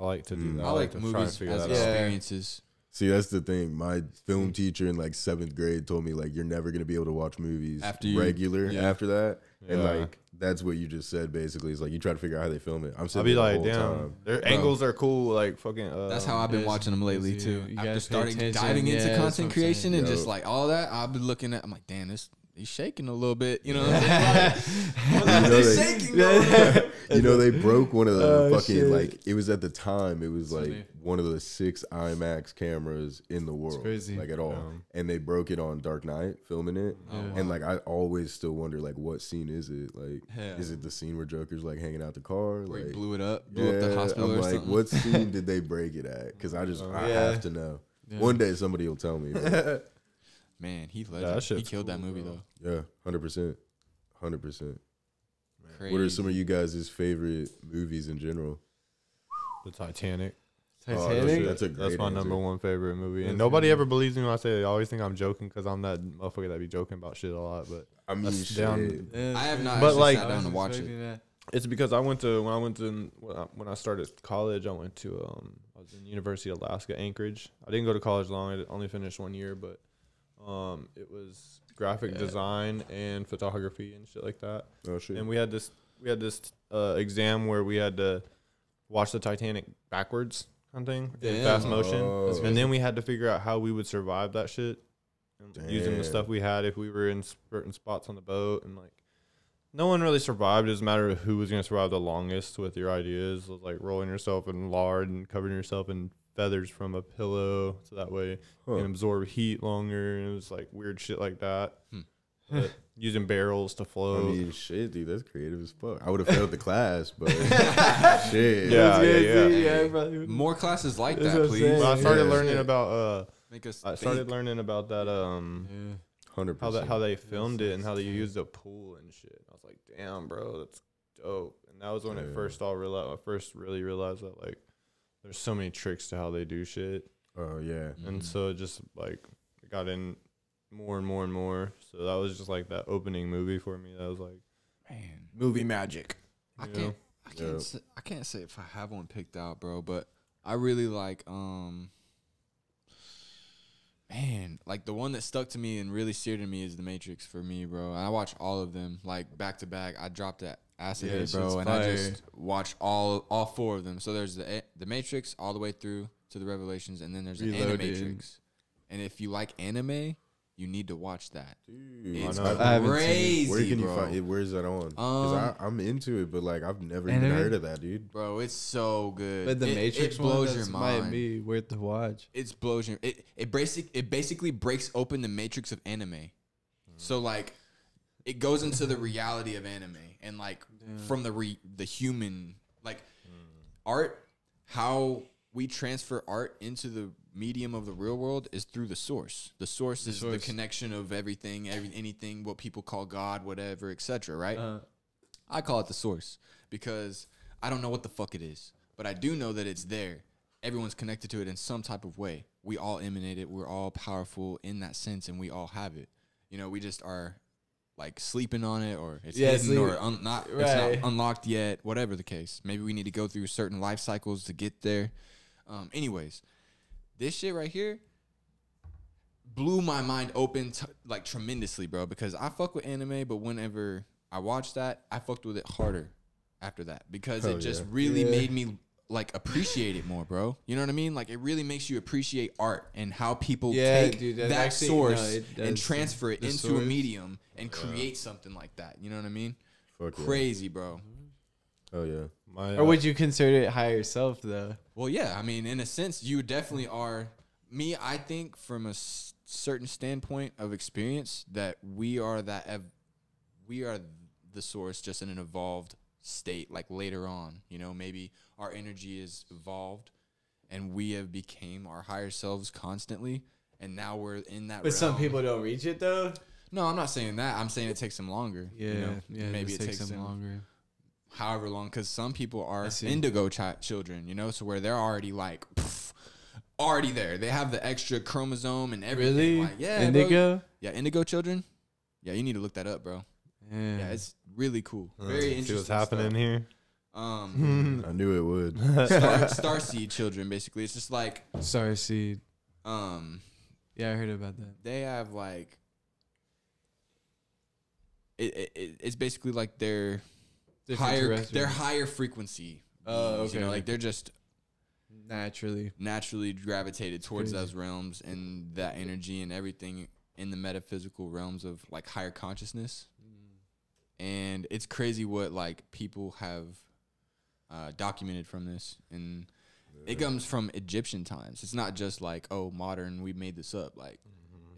I like to do that. I like to try and figure that out. Experiences. See, that's the thing. My film teacher in like 7th grade told me like you're never gonna be able to watch movies after that. Yeah. And like that's what you just said basically. It's like you try to figure out how they film it. I'm sitting there the whole time. Their angles are cool, like fucking that's how I've been watching them lately too. You after starting diving into content creation and just like all that, I've been looking at I'm like, damn, he's shaking a little bit, you know what I'm saying? You know, they broke one of the fucking, like, it was at the time, it was like one of the 6 IMAX cameras in the world, like at all. And they broke it on Dark Knight, filming it. And like, I always still wonder, like, what scene is it? Like, is it the scene where Joker's like hanging out the car? Where like, he blew it up, blew up the hospital I'm or like, something. What scene did they break it at? Because I have to know. Yeah. One day somebody will tell me. But, man, he legend. He killed that movie though. Yeah, 100%, 100%. What are some of you guys' favorite movies in general? The Titanic. Titanic. Oh, that's my number 1 favorite movie, and nobody ever believes me when I say it. They always think I'm joking because I'm that motherfucker that be joking about shit a lot. But I mean, I have not. But like, sat down to watch it. It's because when I started college, I went to I was in University of Alaska, Anchorage. I didn't go to college long. I only finished 1 year, but. It was graphic design and photography and shit like that. Oh shit! And we had this exam where we had to watch the Titanic backwards kind of thing in fast motion, and then we had to figure out how we would survive that shit using the stuff we had if we were in certain spots on the boat and like. No one really survived. It was a matter of who was gonna survive the longest with your ideas, like rolling yourself in lard and covering yourself in feathers from a pillow, so that way you can absorb heat longer. And it was like weird shit like that. Using barrels to float. I mean, shit, dude, that's creative as fuck. I would have failed the class, but shit. Yeah. More classes like that, please. Well, I started learning about that. 100%. How they filmed it and how they used a pool and shit. I was like, damn, bro, that's dope. And that was when I first really realized that like there's so many tricks to how they do shit. Oh yeah. And so it just like it got in more and more and more. So that was just like that opening movie for me. That was like, man, movie magic. I can't say if I have one picked out, bro, but I really like man, like the one that stuck to me and really seared in me is The Matrix for me, bro. I watch all of them like back to back. I dropped that acid hit, bro, and I just watch all 4 of them. So there's the Matrix all the way through to the Revelations, and then there's Animatrix. And if you like anime, You need to watch that. Dude, it's crazy, where can you find it? Where's that on? Because I'm into it, but like I've never even heard of that, dude. Bro, it's so good. But the Matrix blows your mind. Might be worth to watch. It's blows your. It basically breaks open the Matrix of anime. So like, it goes into the reality of anime and like from the human like art, how we transfer art into the medium of the real world is through the source. The source is the connection of everything, anything, what people call God, whatever, etc. Right? I call it the source because I don't know what the fuck it is, but I do know that it's there. Everyone's connected to it in some type of way. We all emanate it. We're all powerful in that sense, and we all have it. You know, we just are like sleeping on it, or it's hidden, or it's not unlocked yet. Whatever the case, maybe we need to go through certain life cycles to get there. Anyways. This shit right here blew my mind open like tremendously, bro, because I fuck with anime, but whenever I watched that, I fucked with it harder after that because it just really made me like appreciate it more, bro. You know what I mean? Like it really makes you appreciate art and how people take that actually, source and transfer it into a medium and create something like that. You know what I mean? Fuck crazy, bro. Oh, yeah. Or would you consider it higher self, though? Well, yeah. I mean, in a sense, you definitely are. Me, I think, from a certain standpoint of experience, that we are the source just in an evolved state, like later on. You know, maybe our energy is evolved, and we have became our higher selves constantly, and now we're in that realm. But some people don't reach it, though? No, I'm not saying that. I'm saying it takes them longer. Yeah, you know? Maybe it takes them longer. However long, because some people are indigo children, you know, so where they're already like already there. They have the extra chromosome and everything. Really? Like, yeah, indigo. Bro. Yeah, indigo children. Yeah, you need to look that up, bro. Yeah, it's really cool. Very interesting. See what's happening here? I knew it would. Starseed children, basically. It's just like starseed. Yeah, I heard about that. They have like it's basically like they're higher frequency. Okay. You know, like they're just naturally gravitated towards those realms and that energy and everything in the metaphysical realms of like higher consciousness. And it's crazy what like people have documented from this, and it comes from Egyptian times. It's not just like, oh, modern, we made this up. Like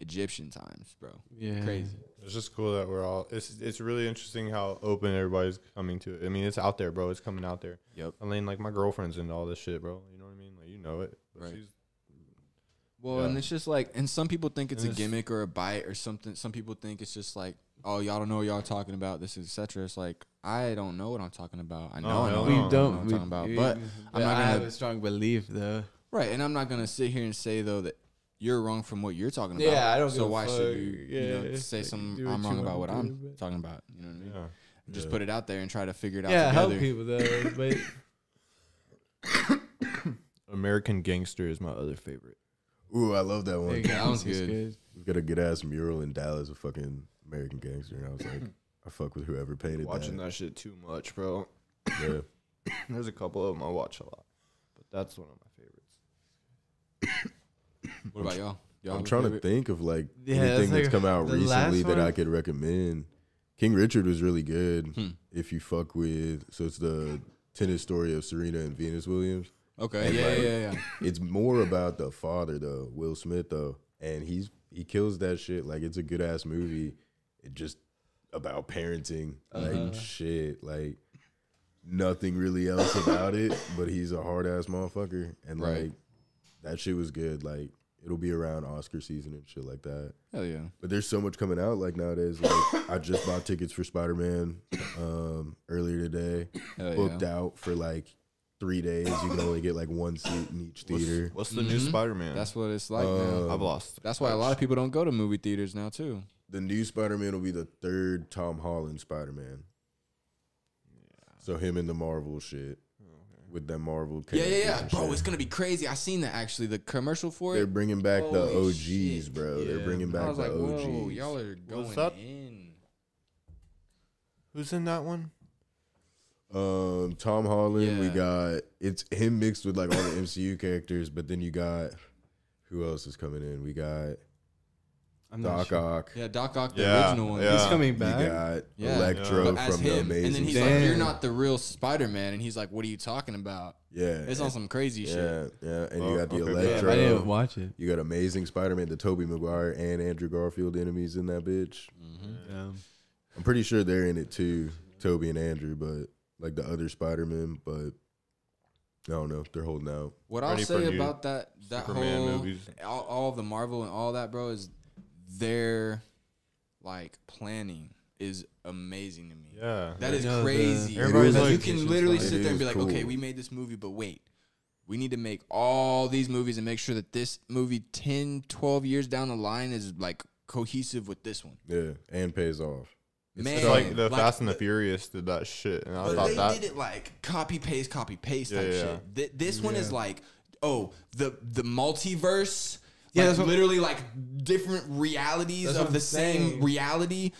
Egyptian times, bro. Yeah, crazy. It's just cool that we're all. It's really interesting how open everybody's coming to it. I mean, it's out there, bro. It's coming out there. Yep. I mean, like my girlfriend's into all this shit, bro. You know what I mean? Like you know it. But right. She's, well, and it's just like, and some people think it's a gimmick or a bite or something. Some people think it's just like, oh, y'all don't know what y'all talking about. This is etc. It's like I don't know what I'm talking about. I know I know what I'm talking about. But I'm not gonna have a strong belief though. Right, and I'm not gonna sit here and say though that you're wrong from what you're talking about. Yeah, I don't. So why should you know, say something? I'm wrong about what I'm talking about. You know what I mean? Yeah. Just put it out there and try to figure it out. Yeah, together. Help people though. But American Gangster is my other favorite. Ooh, I love that one. That one's good. We've got a good ass mural in Dallas of fucking American Gangster, and I was like, I fuck with whoever painted watching that shit too much, bro. Yeah, there's a couple of them I watch a lot, but that's one of my favorites. What about y'all? I'm trying to think of like anything that's come out recently that I could recommend. King Richard was really good if you fuck with. So it's the tennis story of Serena and Venus Williams. Okay, and it's more about the father though, Will Smith though, and he kills that shit. Like it's a good ass movie. It just about parenting, like shit, like nothing really else about it. But he's a hard ass motherfucker, and like that shit was good. Like. It'll be around Oscar season and shit like that. Hell yeah. But there's so much coming out like nowadays. Like I just bought tickets for Spider-Man earlier today. Hell booked out for like 3 days. You can only get like one seat in each theater. What's the new Spider-Man? That's what it's like now. I've lost. That's why a lot of people don't go to movie theaters now too. The new Spider-Man will be the third Tom Holland Spider-Man. Yeah. So him and the Marvel shit. With that Marvel character. Yeah. Bro, it's going to be crazy. I seen that, actually. The commercial for it. They're bringing back the OGs, shit. Bro. Yeah. They're bringing back the OGs. Whoa, y'all are going in. Who's in that one? Tom Holland. Yeah. We got... It's him mixed with, like, all the MCU characters, but then you got... Who else is coming in? We got... Doc Ock. Yeah, Doc Ock, the original one. Yeah. He's coming back. You got Electro from The Amazing. And then he's like, you're not the real Spider-Man. And he's like, what are you talking about? Yeah. It's on some crazy shit. Yeah, and you got the Electro. I didn't watch it. You got Amazing Spider-Man, the Tobey Maguire and Andrew Garfield enemies in that bitch. Mm-hmm. Yeah. I'm pretty sure they're in it too, Tobey and Andrew, but like the other Spider-Man, but I don't know. They're holding out. What I'll say about that whole, all the Marvel and all that, bro, is their like planning is amazing to me. Yeah, that is crazy. You can literally sit there and be like, okay, we made this movie, but wait, we need to make all these movies and make sure that this movie 10, 12 years down the line is like cohesive with this one. Yeah, and pays off. It's like the Fast and the Furious did that shit, and I thought that they did it like copy paste type shit. This one is like, oh, the multiverse. Yeah, like literally like different realities of the same reality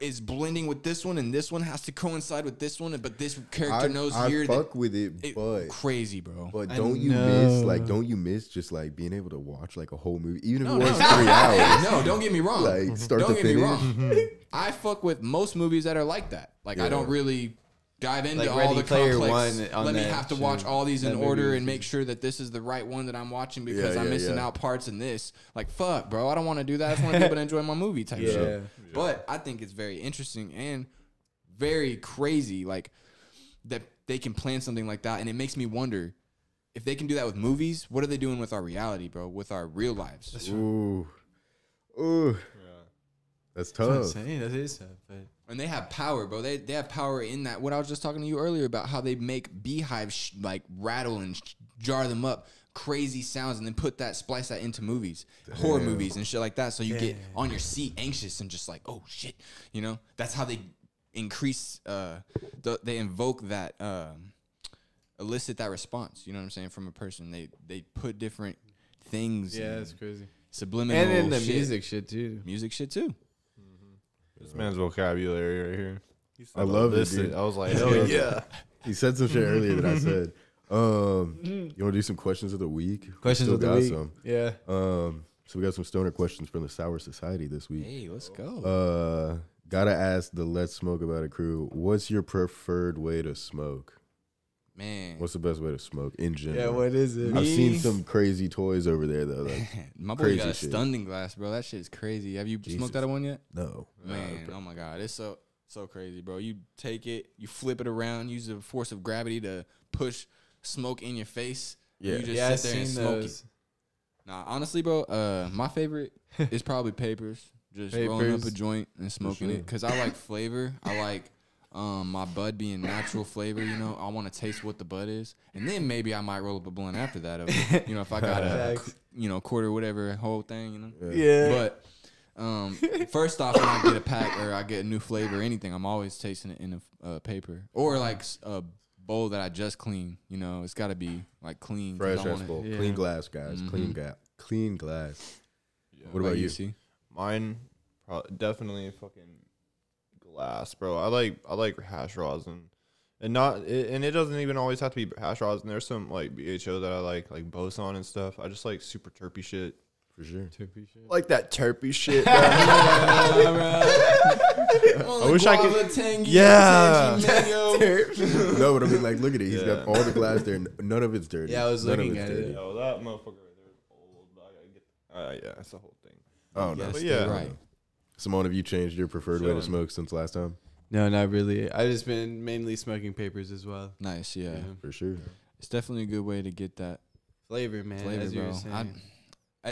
is blending with this one, and this one has to coincide with this one, but this character knows weird. I fuck with it, but crazy, bro. But don't you miss just like being able to watch like a whole movie, even if it was 3 hours? No, don't get me wrong. Like start to finish. I fuck with most movies that are like that. Like I don't really dive into like all the complex. Let me have to watch all these in order and make sure that this is the right one that I'm watching because I'm missing out parts in this. Like, fuck, bro. I don't want to do that. I just want to be able to enjoy my movie type shit. Yeah. But I think it's very interesting and very crazy, like, that they can plan something like that. And it makes me wonder, if they can do that with movies, what are they doing with our reality, bro? With our real lives? That's true. Ooh. Yeah. That's tough. That is tough, but... And they have power, bro. They have power in that. What I was just talking to you earlier about how they make beehives like rattle and jar them up, crazy sounds, and then splice that into movies, horror movies and shit like that. So you get on your seat, anxious and just like, oh shit, you know. That's how they increase. They invoke that, elicit that response. You know what I'm saying? From a person, they put different things. Yeah, that's crazy. Subliminal and in the shit. Music shit too. This man's vocabulary right here. I love this. Dude. I was like, hell yeah. He said some shit earlier that I said. You want to do some questions of the week? Questions of the week. Yeah. So we got some stoner questions from the Sour Society this week. Hey, let's go. Gotta ask the Let's Smoke About It crew, what's your preferred way to smoke? Man. What's the best way to smoke in general? Yeah, what is it? I've seen some crazy toys over there, though. Like my boy got a stunning glass, bro. That shit is crazy. Have you smoked that one yet? No. Man, oh, my God. It's so crazy, bro. You take it, you flip it around, use the force of gravity to push smoke in your face. Yeah. You just sit there and smoke it. Nah, honestly, bro, my favorite is probably papers. Just rolling up a joint and smoking it. Because I like flavor. I like... my bud being natural flavor, you know, I want to taste what the bud is, and then maybe I might roll up a blunt after that, you know, if I got a, you know, quarter, whatever, whole thing, you know. Yeah. But first off, when I get a pack or I get a new flavor or anything, I'm always tasting it in a paper or like a bowl that I just cleaned. You know, it's got to be like clean, fresh bowl, clean glass, guys, clean glass. Yeah. What about you? Mine, definitely fucking. Glass, bro. I like hash rosin, and it doesn't even always have to be hash rosin. There's some like BHO that I like Boson and stuff. I just like super terpy shit. For sure. Terpy shit. Like that terpy shit. Bro. I wish I could. Tangy, tangy. No, but I mean, like, look at it. He's got all the glass there. None of it's dirty. Yeah, I was looking at it. Oh, that motherfucker right there is old. Yeah, that's the whole thing. Oh no, but yeah, right. Saman, have you changed your preferred way to smoke since last time? No, not really. I've just been mainly smoking papers as well. Nice, yeah. For sure. It's definitely a good way to get that flavor, man. Flavor, bro.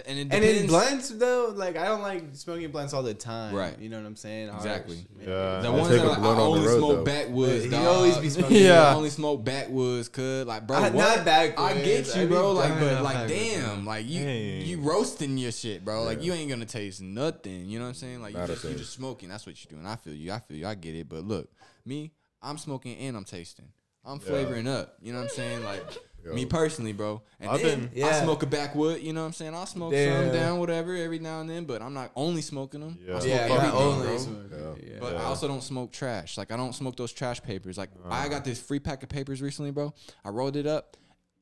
And in blunts, though, like, I don't like smoking blunts all the time. Right. You know what I'm saying? Exactly. Yeah. The ones that are like, I only smoke backwoods, dog. You always be smoking. Yeah. I only smoke backwoods, cuz. Like, bro, not backwoods. I get you, bro. Like, but, like, damn. Like, you roasting your shit, bro. Like, you ain't gonna taste nothing. You know what I'm saying? Like, you just smoking. That's what you're doing. I feel you. I get it. But look, me, I'm smoking and I'm tasting. I'm flavoring up. You know what I'm saying? Like... Me personally, bro. And I smoke a backwood, you know what I'm saying? I'll smoke some down, whatever, every now and then, but I'm not only smoking them. Yeah. I smoke everything, bro. Yeah. But I also don't smoke trash. Like, I don't smoke those trash papers. Like, I got this free pack of papers recently, bro. I rolled it up.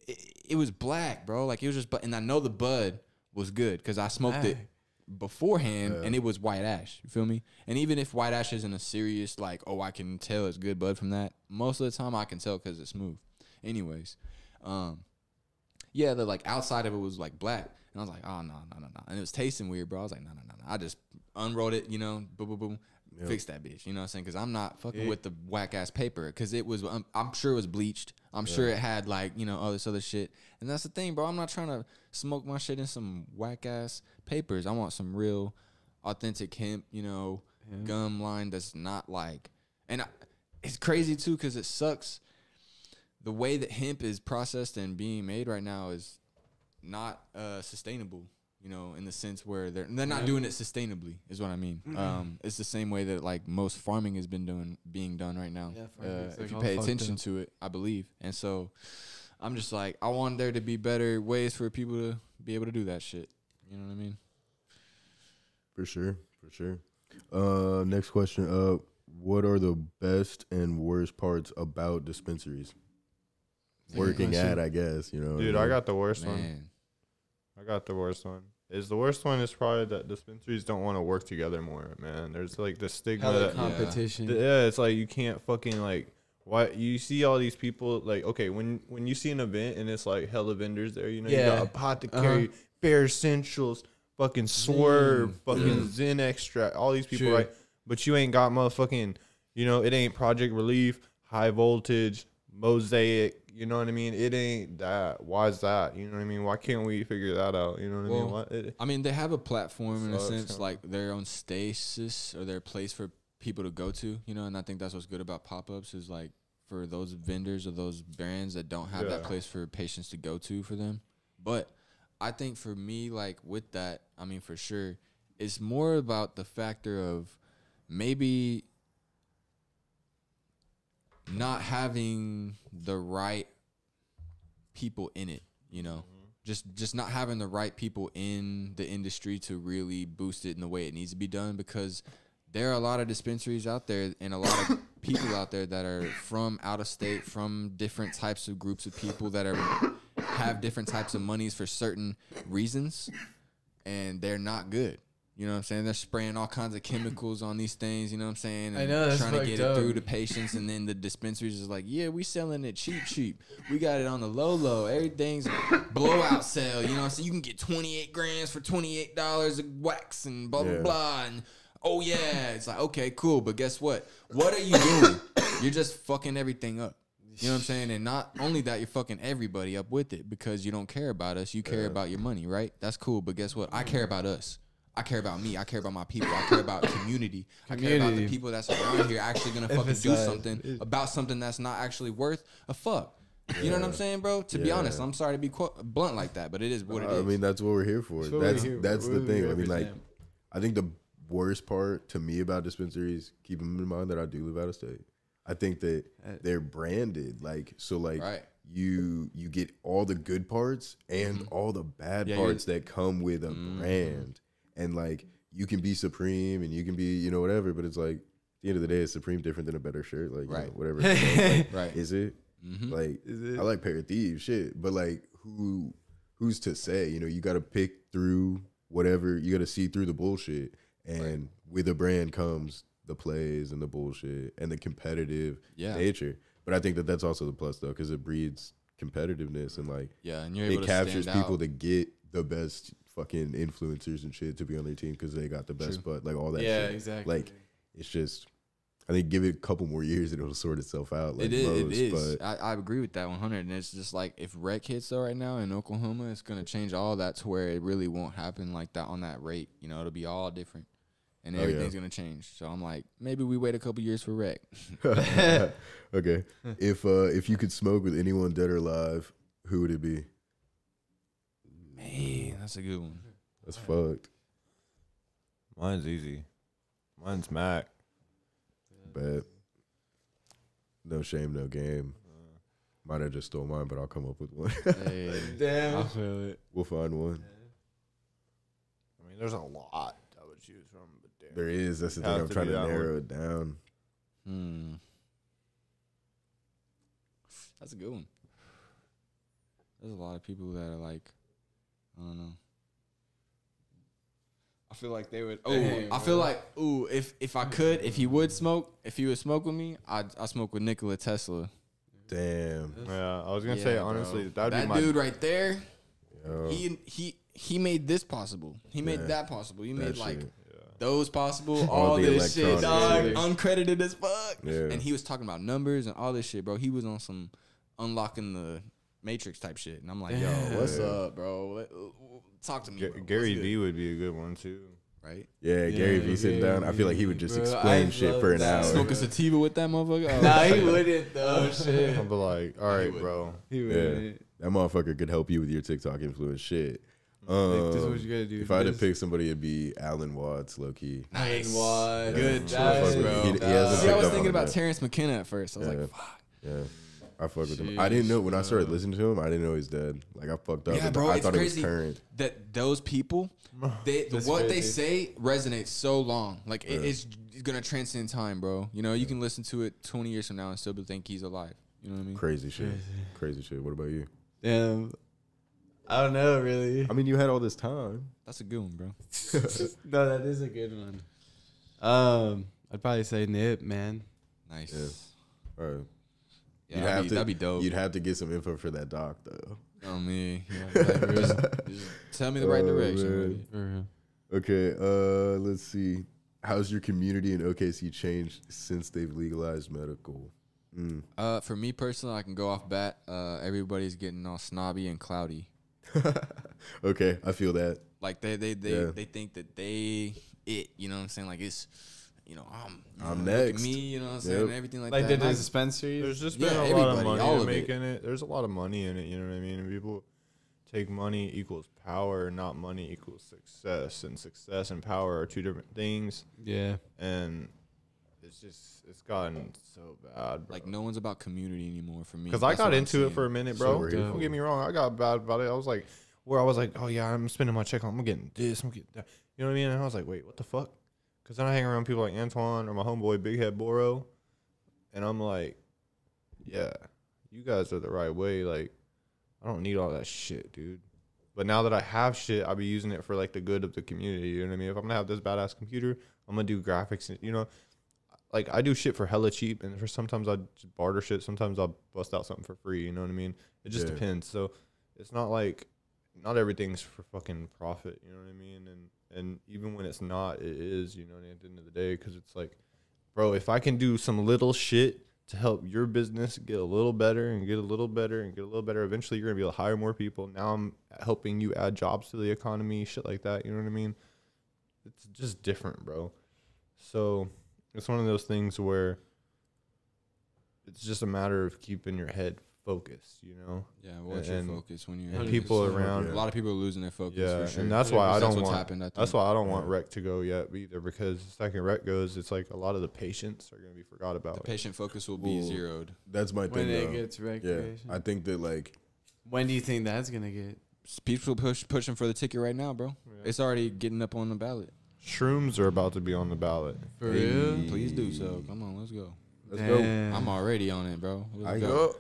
It was black, bro. Like, it was just, and I know the bud was good because I smoked it. beforehand, and it was white ash. You feel me? And even if white ash isn't a serious, like, oh, I can tell it's good bud from that, most of the time I can tell because it's smooth. Anyways, yeah, the, like, outside of it was, like, black. And I was like, oh, no. And it was tasting weird, bro. I was like, no. I just unrolled it, you know, boom. Yep. Fix that bitch, you know what I'm saying? Because I'm not fucking with the whack ass paper. Because it was, I'm sure it was bleached. I'm sure it had, like, you know, all this other shit. And that's the thing, bro. I'm not trying to smoke my shit in some whack ass papers. I want some real, authentic hemp, you know, gum line that's not like. And it's crazy too, because it sucks. The way that hemp is processed and being made right now is not sustainable. You know, in the sense where they're not doing it sustainably, is what I mean. It's the same way that, like, most farming has been being done right now. Yeah, if you pay attention to it, I believe. And so I'm just like, I want there to be better ways for people to be able to do that shit. You know what I mean? For sure, for sure. Next question. What are the best and worst parts about dispensaries? Working at, I guess, you know. Dude, I got the worst one. The worst one is probably that dispensaries don't want to work together more, man. There's, like, the stigma. That competition. Yeah, it's like you can't fucking, like, why you see all these people, like, okay, when you see an event and it's like hella vendors there, you know, you got Apothecary, Fair Essentials, fucking Swerve, fucking Zen Extract, all these people, right? But you ain't got motherfucking, you know, it ain't Project Relief, High Voltage, Mosaic. You know what I mean? It ain't that. Why is that? You know what I mean? Why can't we figure that out? You know what I mean? Why, I mean, they have a platform in a sense, like their own stasis or their place for people to go to, you know? And I think that's what's good about pop-ups is, like, for those vendors or those brands that don't have that place for patients to go to for them. But I think for me, like, with that, I mean, for sure, it's more about the factor of maybe not having the right people in it, you know, just not having the right people in the industry to really boost it in the way it needs to be done, because there are a lot of dispensaries out there and a lot of people out there that are from out of state, from different types of groups of people that are have different types of monies for certain reasons, and they're not good. You know what I'm saying? They're spraying all kinds of chemicals on these things, you know what I'm saying? And I know, that's trying to get it through to patients, and then the dispensaries is like, yeah, we selling it cheap. We got it on the low. Everything's blowout sale, you know what I'm saying? You can get 28 grams for $28 of wax and blah, blah, blah. And, oh, yeah. It's like, okay, cool. But guess what? What are you doing? You're just fucking everything up. You know what I'm saying? And not only that, you're fucking everybody up with it because you don't care about us. You care about your money, right? That's cool. But guess what? I care about us. I care about me. I care about my people. I care about community. I care about the people that's around here actually going to fucking do something about something that's not actually worth a fuck. You know what I'm saying, bro? To be honest, I'm sorry to be blunt like that, but it is what it is. I mean, that's what we're here for. That's the thing. I mean, like, I think the worst part to me about dispensaries, keeping in mind that I do live out of state, I think that they're branded. Like, so, like, you get all the good parts and all the bad parts that come with a brand. And, like, you can be Supreme and you can be, you know, whatever, but it's like, at the end of the day, is Supreme different than a better shirt? Like, you know, whatever. Like, is it? Like, is it? I like Pair of Thieves, shit. But, like, who's to say? You know, you got to pick through whatever. You got to see through the bullshit. And with a brand comes the plays and the bullshit and the competitive nature. But I think that that's also the plus, though, because it breeds competitiveness. And, like, and you're able to captures people to get the best fucking influencers and shit to be on their team because they got the best butt, like all that shit. Yeah, exactly. Like, it's just, I think give it a couple more years and it'll sort itself out. Like, it is. But I agree with that 100. And it's just like, if rec hits though right now in Oklahoma, it's going to change all that to where it really won't happen like that on that rate. You know, it'll be all different and everything's going to change. So I'm like, maybe we wait a couple years for rec. Okay. If you could smoke with anyone dead or alive, who would it be? Man, that's a good one. That's fucked. Mine's easy. Mine's Mac. Bet. No shame, no game. Might have just stole mine, but I'll come up with one. Hey, damn. I feel it. We'll find one. I mean, there's a lot I would choose from. But damn. There is. That's the thing. I'm trying to narrow it down. Hmm. That's a good one. There's a lot of people that are like, I don't know. I feel like they would. Oh, I feel like, ooh, if I could, if he would smoke, if he would smoke with me, I'd smoke with Nikola Tesla. Damn. Yeah, I was gonna say, honestly, that'd be my dude right there. Yo. He made this possible. He made that possible. He made like those possible. All this shit, dog. Uncredited as fuck. Yeah. And he was talking about numbers and all this shit, bro. He was on some unlocking the Matrix type shit, and I'm like, yo, what's up, bro? Talk to me. Gary Vee would be a good one too, right? Yeah, yeah, Gary Vee sitting down. I feel like he would just explain shit for an hour. Smoking sativa with that motherfucker. Oh. Nah, he wouldn't though. Shit, I'd be like, all right, bro. He would. Yeah. That motherfucker could help you with your TikTok influence shit. Like, this is what you gotta do. If I had to pick somebody, it'd be Alan Watts, low key. Nice, Watts. Good choice, bro. See, I was thinking about Terrence McKenna at first. I was like, fuck. Yeah. I fuck with him. I didn't know when I started listening to him. I didn't know he's dead. Like I fucked up. Yeah, bro, I thought it was current. That those people, what they say resonates so long. Like it's gonna transcend time, bro. You know, you can listen to it 20 years from now and still think he's alive. You know what I mean? Crazy shit. Crazy shit. What about you? Damn. I don't know, really. I mean, you had all this time. That's a good one, bro. No, that is a good one. I'd probably say Nip, man. Nice. Yeah. All right. Yeah, that'd be dope. You'd have to get some info for that doc, though. Oh, man. Yeah, like, just tell me the right direction. Man. Okay, let's see. How's your community in OKC changed since they've legalized medical? Mm. For me personally, I can go off bat. Everybody's getting all snobby and cloudy. Okay, I feel that. Like they think that you know what I'm saying? Like it's... You know, I'm next. Me, you know what I'm saying? And everything like that. Like the dispensaries. There's just been a lot of money making it. There's a lot of money in it, you know what I mean? And people take money equals power, not money equals success. And success and power are two different things. Yeah. And it's just, it's gotten so bad, bro. Like, no one's about community anymore for me. Because I got into it for a minute, bro. Don't get me wrong. I got bad about it. I was like, oh, yeah, I'm spending my check on, I'm getting this, I'm getting that. You know what I mean? And I was like, wait, what the fuck? Because then I hang around people like Antoine or my homeboy Big Head Boro, and I'm like, yeah, you guys are the right way. Like, I don't need all that shit, dude. But now that I have shit, I'll be using it for, like, the good of the community. You know what I mean? If I'm going to have this badass computer, I'm going to do graphics. And, you know, like, I do shit for hella cheap, and for sometimes I just barter shit. Sometimes I'll bust out something for free. You know what I mean? It just depends. So it's not like not everything's for fucking profit. You know what I mean? And even when it's not, it is, you know, at the end of the day, because it's like, bro, if I can do some little shit to help your business get a little better and get a little better and get a little better, eventually you're going to be able to hire more people. Now I'm helping you add jobs to the economy, shit like that. You know what I mean? It's just different, bro. So it's one of those things where it's just a matter of keeping your head focus, you know. Yeah, what's your focus when you're people around? A lot of people are losing their focus. Yeah, for sure. And that's why I don't want. That's why I don't want rec to go yet either, because the second rec goes, it's like a lot of the patients are going to be forgot about. The patient focus will be zeroed. That's my thing. When it gets recreation, I think that like. When do you think that's going to get? People pushing for the ticket right now, bro. Yeah. It's already getting up on the ballot. Shrooms are about to be on the ballot. For real? Please do so. Come on, let's go. Let's go. I'm already on it, bro. Let's go.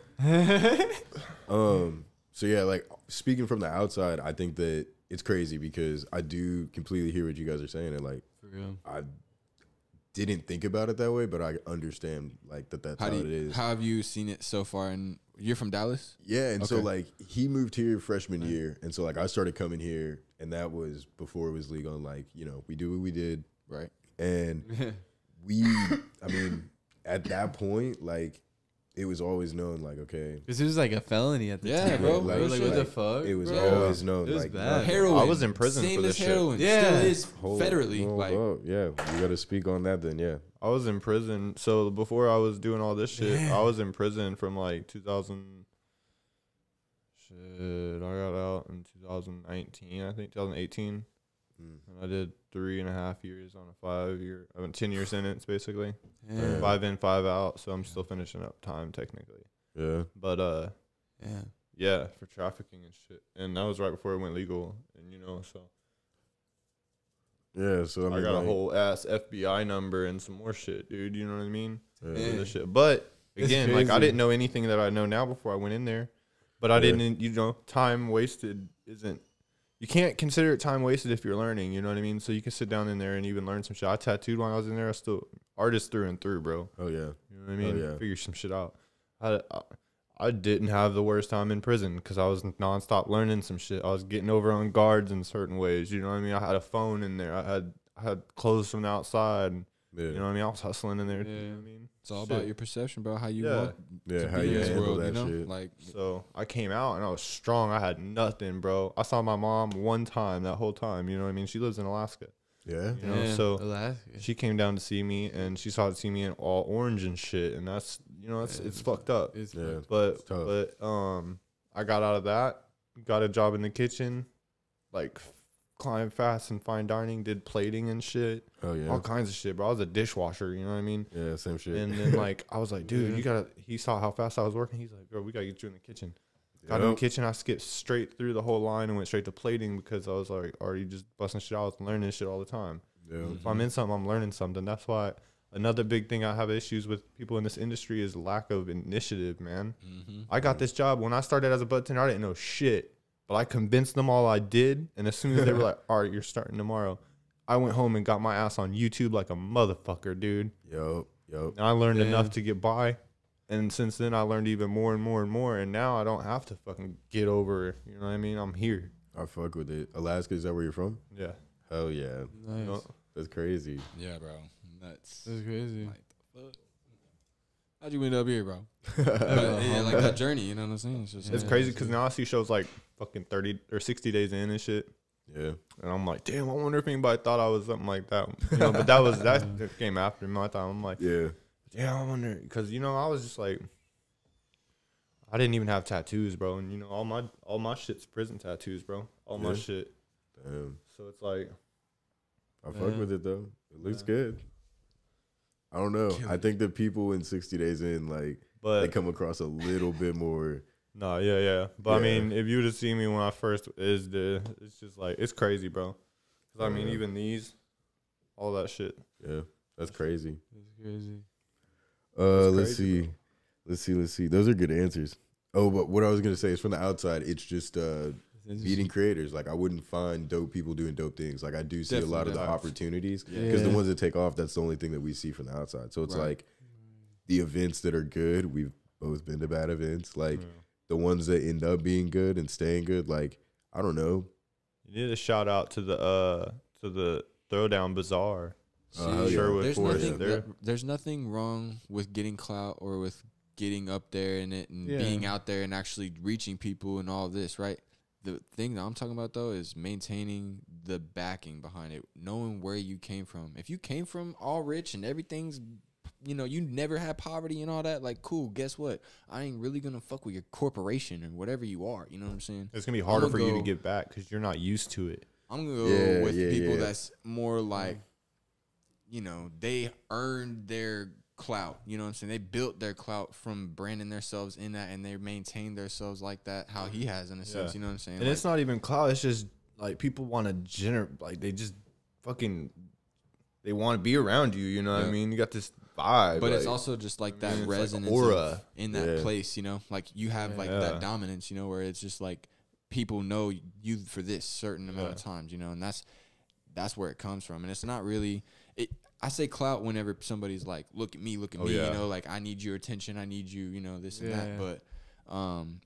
So yeah, like speaking from the outside, I think that it's crazy because I do completely hear what you guys are saying, and like for real, I didn't think about it that way, but I understand like that's how it is. How have you seen it so far? And you're from Dallas? Yeah, and so like he moved here freshman year, and so like I started coming here, and that was before it was legal. And like, you know, we do what we did, right? And I mean, at that point, like. It was always known, like, okay. This was like a felony at the time. Yeah, bro. Like, what the fuck? It was always known. It was like, bad. Heroin. I was in prison for this shit. Same as heroin. Yeah. Still is federally. Like, yeah, you got to speak on that then, yeah. I was in prison. So before I was doing all this shit, I was in prison from like 2000. Shit, I got out in 2019, I think, 2018. And I did 3.5 years on a 5-year, I mean, 10-year sentence basically. Yeah. 5 in, 5 out. So I'm still finishing up time technically. Yeah. But yeah, for trafficking and shit. And that was right before it went legal. And you know, so yeah. So I got a whole ass FBI number and some more shit, dude. You know what I mean? Yeah. This shit. But again, like I didn't know anything that I know now before I went in there. But I didn't. You know, time wasted isn't. you can't consider it time wasted if you're learning, you know what I mean? So you can sit down in there and even learn some shit. I tattooed while I was in there. I still artist through and through, bro. Oh, yeah. You know what I mean? Oh, yeah. Figure some shit out. I didn't have the worst time in prison because I was nonstop learning some shit. I was getting over on guards in certain ways, you know what I mean? I had a phone in there. I had clothes from the outside. Yeah. You know what I mean? I was hustling in there. Yeah. You know what I mean? It's all about your perception, bro. How you want to how you handle world, that you know? Shit. Like, so I came out and I was strong. I had nothing, bro. I saw my mom one time that whole time. You know what I mean? She lives in Alaska. Yeah. You know, so Alaska. She came down to see me and she saw to see me in all orange and shit. And that's, you know, it's fucked up. It's but I got out of that, got a job in the kitchen, like climbed fast and fine dining, did plating and shit. Oh yeah, all kinds of shit, bro. I was a dishwasher, you know what I mean? Yeah, same shit. And then like I was like, dude, you gotta. He saw how fast I was working. He's like, bro, we gotta get you in the kitchen. Got in the kitchen. I skipped straight through the whole line and went straight to plating because I was like already just busting shit out. I was learning shit all the time. Yeah. If I'm in something, I'm learning something. That's why another big thing I have issues with people in this industry is lack of initiative, man. I got this job when I started as a bartender. I didn't know shit. But I convinced them all I did, and as soon as they were like, all right, you're starting tomorrow, I went home and got my ass on YouTube like a motherfucker, dude. And I learned enough to get by, and since then I learned even more and more and more, and now I don't have to fucking get over, you know what I mean? I'm here. I fuck with it. Alaska, is that where you're from? Yeah. Hell yeah. Nice. You know, that's crazy. Yeah, bro. Nuts. That's crazy. Like the fuck? How'd you end up here, bro? Yeah, like that journey, you know what I'm saying? It's, just, it's crazy because now I see shows like fucking 30 or 60 days in and shit. Yeah. And I'm like, damn, I wonder if anybody thought I was something like that. You know, but that was, that came after my time. I'm like, yeah, I wonder. Because, you know, I was just like, I didn't even have tattoos, bro. And, you know, all my shit's prison tattoos, bro. All my shit. Damn. So it's like, I fuck with it, though. It looks good. I don't know. I think the people in 60 days in, like, they come across a little bit more. No, yeah. But, I mean, if you would have seen me when I first it's just, like, it's crazy, bro. Because, I mean, even these, all that shit. Yeah, that's crazy. That's crazy. Let's see. Those are good answers. Oh, but what I was going to say is from the outside, it's just meeting creators. Like, I wouldn't find dope people doing dope things. Like, I do see a lot of the opportunities because the ones that take off, that's the only thing that we see from the outside. So it's like the events that are good, we've both been to bad events. Like the ones that end up being good and staying good, like, I don't know. You need a shout out to the Throwdown Bazaar. There's nothing wrong with getting clout or with getting up there in it and being out there and actually reaching people and all this, right? The thing that I'm talking about, though, is maintaining the backing behind it, knowing where you came from. If you came from all rich and everything's, you know, you never had poverty and all that, like, cool, guess what? I ain't really going to fuck with your corporation and whatever you are. You know what I'm saying? It's going to be harder for you to get back because you're not used to it. I'm going to go with people that's more like, you know, they earned their clout. You know what I'm saying? They built their clout from branding themselves in that, and they maintain themselves like that, how he has in a sense. You know what I'm saying? And like, it's not even clout. It's just like people want to generate, like they just fucking, they want to be around you. You know what I mean? You got this vibe. But like, it's also just like that resonance like aura in that place, you know? Like you have like that dominance, you know, where it's just like people know you for this certain amount of times, you know? And that's where it comes from. And it's not really, I say clout whenever somebody's like, look at me, you know, like I need your attention, I need you, you know, this and that. But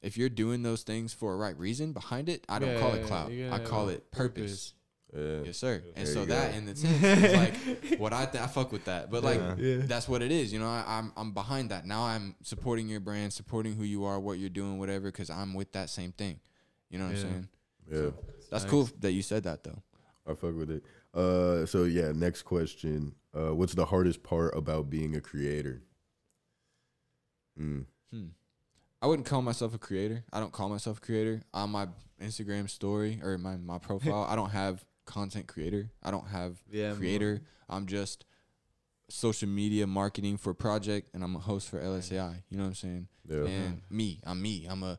if you're doing those things for a right reason behind it, I don't call it clout. I call it purpose. Yes, sir. And so that in the sense is like what I fuck with that. But like that's what it is, you know. I'm behind that. Now I'm supporting your brand, supporting who you are, what you're doing, whatever, because I'm with that same thing. You know what I'm saying? Yeah. So that's cool that you said that though. I fuck with it. So yeah, next question. What's the hardest part about being a creator? I wouldn't call myself a creator. I don't call myself a creator. On my Instagram story or my profile, I don't have content creator. I don't have creator. I'm just social media marketing for Project, and I'm a host for LSAI. You know what I'm saying? Yeah. And me. I'm a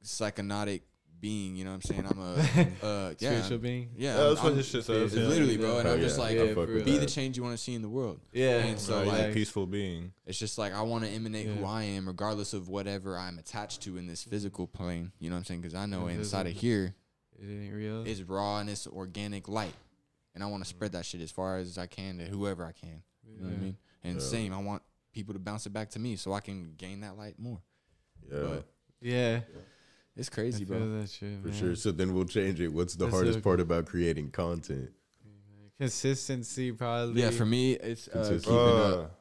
psychotic being, you know what I'm saying? I'm a spiritual being. Yeah, that's what this shit says. Literally, bro. And I'm just like, be the change you want to see in the world. Yeah, and so like, a peaceful being. It's just like I want to emanate who I am, regardless of whatever I'm attached to in this physical plane. You know what I'm saying? Because I know inside of here, It ain't real. It's raw and it's organic light. And I want to spread that shit as far as I can to whoever I can. Yeah. You know what I mean? And same, I want people to bounce it back to me so I can gain that light more. Yeah. But yeah. It's crazy, bro. That shit, for sure. So then we'll change it. What's the hardest part about creating content? Consistency, probably. Yeah, for me, it's keeping up.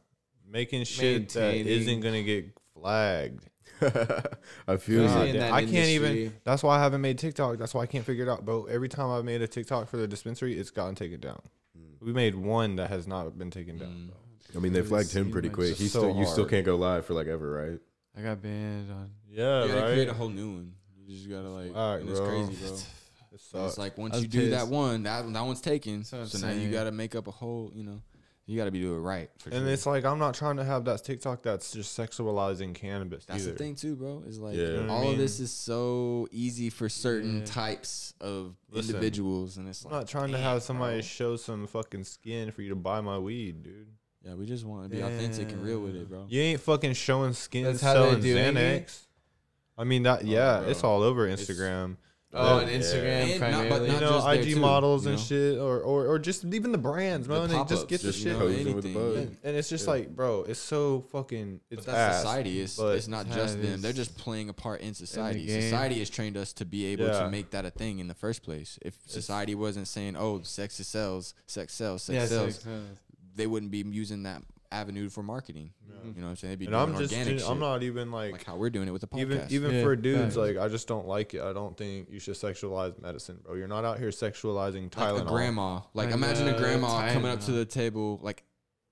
Making shit that isn't going to get flagged. I feel like I can't even. That's why I haven't made TikTok. That's why I can't figure it out, bro. Every time I've made a TikTok for the dispensary, it's gotten taken down. We made one that has not been taken down. I mean, they flagged him pretty quick. He still, you still can't go live for like ever, right? I got banned on. Yeah, yeah, right. They create a whole new one. You just gotta like. All right, it's crazy, bro. It's like once you do that one, that one's taken. So now you gotta make up a whole, you know. You got to be doing it right. For and sure. It's like, I'm not trying to have that TikTok that's just sexualizing cannabis. That's either. The thing too, bro. It's like all of this is so easy for certain types of individuals. And it's like, I'm not trying to have somebody show some fucking skin for you to buy my weed, dude. Yeah, we just want to be authentic and real with it, bro. You ain't fucking showing skin selling Xanax. I mean, that it's all over Instagram. Oh, and Instagram, primarily. Not, you know, IG too, models and shit, or just even the brands, man. They just get the shit, and it's just like, bro, it's so fucking. It's that society is. It's not just them. They're just playing a part in society. Society has trained us to be able to make that a thing in the first place. If society wasn't saying, "Oh, sex sells, sex sells, sex sells," they wouldn't be using that avenue for marketing. You know what I'm saying? They'd be and doing I'm organic just, dude, shit. I'm not even like how we're doing it with the podcast. Even for dudes, like I just don't like it. I don't think you should sexualize medicine, bro. You're not out here sexualizing Tylenol. Like a grandma. Like imagine a grandma coming up to the table, like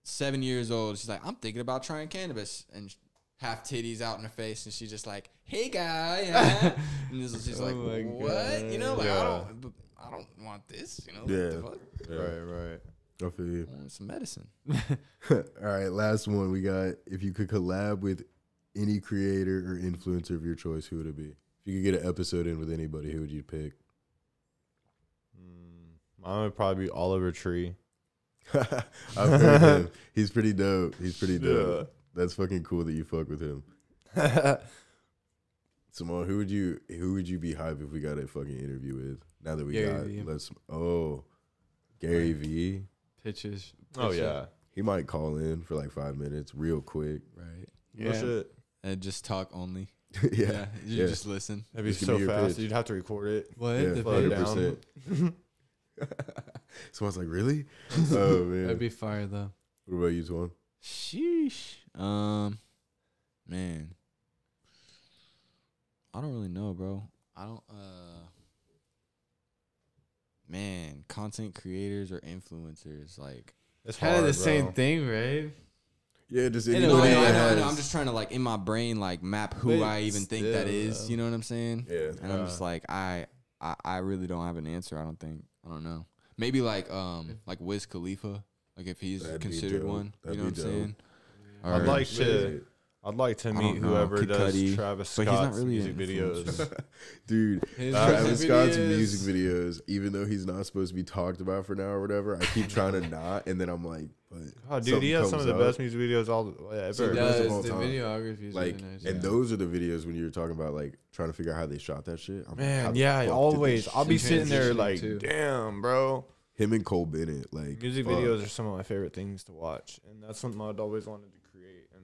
7 years old. She's like, I'm thinking about trying cannabis, and half titties out in her face, and she's just like, hey guy, and she's like, what? God. You know, like I don't want this. You know? Yeah. What the fuck? Yeah. Right. I feel you. Some medicine. All right, last one we got. If you could collab with any creator or influencer of your choice, who would it be? If you could get an episode in with anybody, who would you pick? Mine would probably be Oliver Tree. I've heard him. He's pretty dope. He's pretty dope. Yeah. That's fucking cool that you fuck with him. Saman, who would you be hyped if we got a fucking interview with? Now that we got Gary Vee. Pitches. Oh yeah, he might call in for like 5 minutes, real quick. Right. Yeah. That's it. And just talk only. You just listen. That'd be so fast. You'd have to record it. What? Yeah, 100%. Someone's like, really? Oh man. That'd be fire though. What about you, Twan? Sheesh. Man, I don't really know, bro. I don't. Man, content creators or influencers, like it's kind of the same thing, right? Yeah, just anybody. No, I'm just trying to like in my brain like map who I even think that is. You know what I'm saying? Yeah. And I'm just like I really don't have an answer. I don't think. I don't know. Maybe like Wiz Khalifa, like if he's considered one. You know what I'm saying? I'd like to. I'd like to meet whoever does Travis Scott's music videos. Dude, Travis Scott's music videos, even though he's not supposed to be talked about for now or whatever, I keep trying to not, and then I'm like, oh, dude, he has some of the best music videos ever. He does. The videography is really nice. And those are the videos when you were talking about, like, trying to figure out how they shot that shit. Man, yeah, always. I'll be sitting there like, damn, bro. Him and Cole Bennett, like. Music videos are some of my favorite things to watch, and that's something I'd always wanted to create, and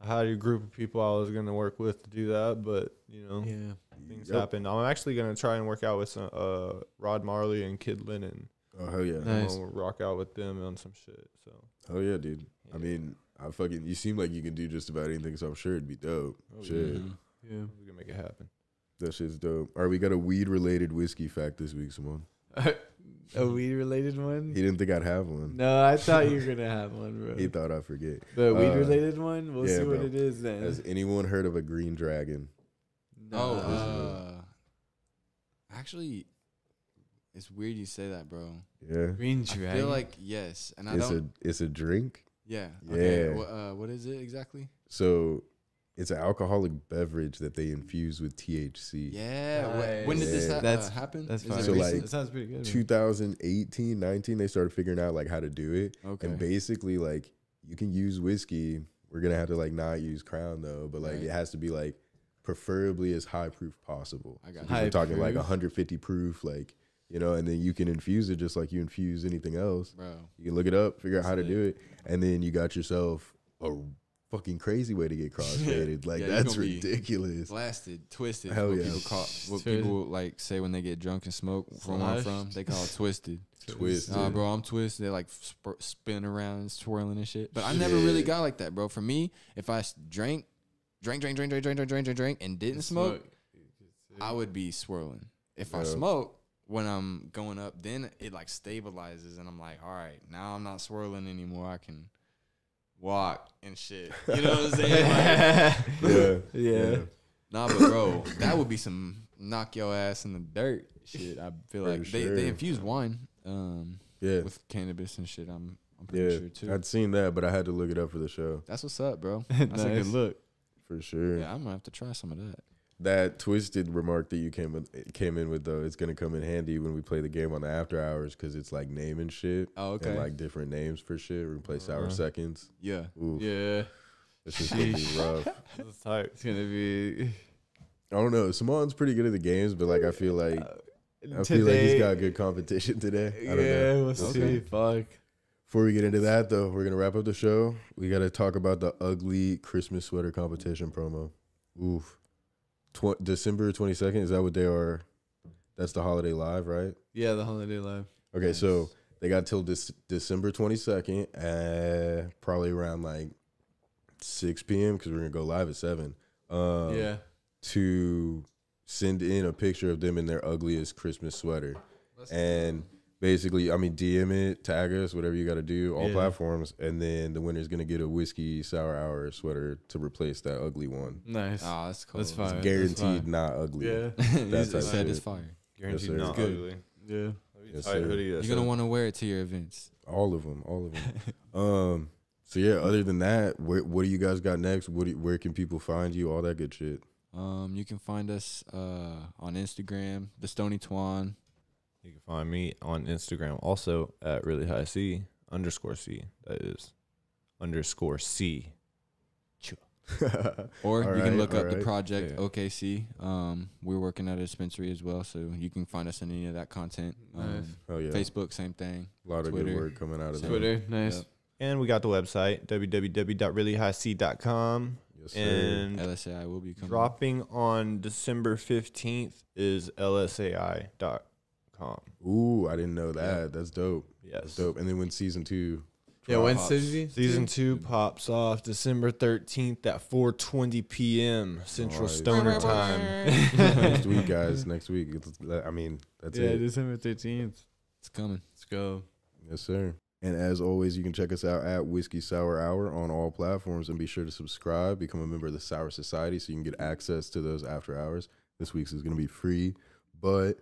I had a group of people I was going to work with to do that, but, you know, things happen. I'm actually going to try and work out with some, Rod Marley and Kid Lennon. Oh, hell yeah. Nice. I'm going to rock out with them on some shit. So. Oh, yeah, dude. Yeah. I mean, you seem like you can do just about anything, so I'm sure it'd be dope. Oh, shit. Yeah. We can make it happen. That shit's dope. All right, we got a weed-related whiskey fact this week, Simone. A weed-related one? He didn't think I'd have one. No, I thought you were going to have one, bro. He thought I'd forget. The weed-related one? We'll see what it is then. Has anyone heard of a green dragon? No. Actually, it's weird you say that, bro. Yeah. Green dragon? I feel like, yes. And it's a drink? Yeah. Yeah. Okay. What is it exactly? So it's an alcoholic beverage that they infuse with THC. Yeah. Nice. When did this happen? That's fine. So like that sounds pretty good. 2018, 19, they started figuring out like how to do it. Okay. And basically like you can use whiskey. We're going to have to like not use Crown though, but like it has to be like preferably as high proof possible. I got so we're talking proof. Like 150 proof, like, you know, and then you can infuse it just like you infuse anything else. Bro. You can look it up, figure out how to do it, and then you got yourself a fucking crazy way to get crossfaded. Like, yeah, that's ridiculous. Blasted, twisted. Hell yeah. What people like say when they get drunk and smoke from where I'm from, they call it twisted. Twisted. Nah, bro, I'm twisted. They like spin around and swirling and shit. But I never really got like that, bro. For me, if I drank and didn't smoke, I would be swirling. If I smoke when I'm going up, then it like stabilizes and I'm like, all right, now I'm not swirling anymore. I can walk and shit. You know what I'm saying? Like, yeah. Nah, but bro, that would be some knock your ass in the dirt shit. I feel like they infuse wine with cannabis and shit. I'm pretty sure too. I'd seen that, but I had to look it up for the show. That's what's up, bro. That's nice. A good look. For sure. Yeah, I'm gonna have to try some of that. That twisted remark that you came in with though, it's gonna come in handy when we play the game on the after hours, because it's like naming shit. Oh, okay. And like different names for shit. We play sour seconds. Yeah. Oof. Yeah. It's just gonna be rough. It's gonna be. I don't know. Saman's pretty good at the games, but like I feel like he's got good competition today. I don't know. Let's see. Fuck. Before we get into that though, we're gonna wrap up the show. We gotta talk about the ugly Christmas sweater competition promo. Oof. December 22nd, is that what they are? That's the Holiday Live, right? Yeah, the Holiday Live. Okay, nice. So they got till December 22nd, probably around like 6 p.m. because we're gonna go live at 7. To send in a picture of them in their ugliest Christmas sweater. And basically, I mean, DM it, tag us, whatever you got to do, all platforms, and then the winner's gonna get a Whiskey Sour Hour sweater to replace that ugly one. Nice. Oh, that's cool. That's fire. It's guaranteed not ugly. Yeah, that's said it's fire. Guaranteed not ugly. Yeah. You're gonna want to wear it to your events. All of them. So yeah, other than that, what do you guys got next? Where can people find you? All that good shit. You can find us on Instagram, the Stony Twan. You can find me on Instagram also at reallyhighc_c. That is _c. Or you can look up the project OKC. We're working at a dispensary as well, so you can find us in any of that content. Facebook, same thing. A lot of good work coming out of Twitter. Nice. Yep. And we got the website, www.reallyhighc.com. And LSAI will be coming. Dropping on December 15th is lsai.com. Ooh, I didn't know that. Yeah. That's dope. Yes. That's dope. And then when season 2 Season 2 pops off December 13th at 4:20 p.m. Central Stoner Time. Next week, guys. Next week. I mean, that's it. Yeah, December 13th. It's coming. Let's go. Yes, sir. And as always, you can check us out at Whiskey Sour Hour on all platforms, and be sure to subscribe, become a member of the Sour Society so you can get access to those after hours. This week's is going to be free, but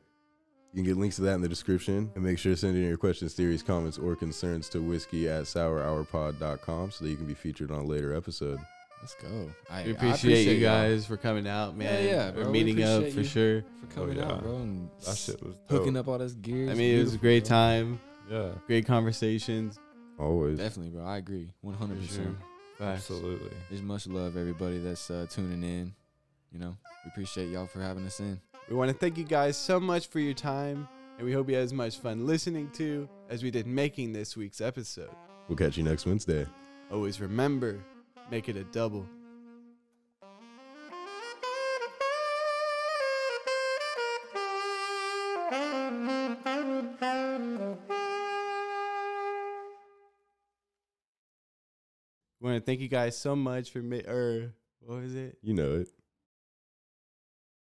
you can get links to that in the description. And make sure to send in your questions, theories, comments, or concerns to whiskey@sourhourpod.com so that you can be featured on a later episode. Let's go. I appreciate you guys for coming out, man. Yeah, bro, we appreciate you for sure. For coming out, bro. And that shit was dope. Hooking up all this gear. I mean, it was a great time. Yeah, great conversations. Always, definitely, bro. I agree, 100%. Absolutely. There's much love, everybody that's tuning in. You know, we appreciate y'all for having us in. We want to thank you guys so much for your time, and we hope you had as much fun listening to as we did making this week's episode. We'll catch you next Wednesday. Always remember, make it a double. I want to thank you guys so much for what was it? You know it.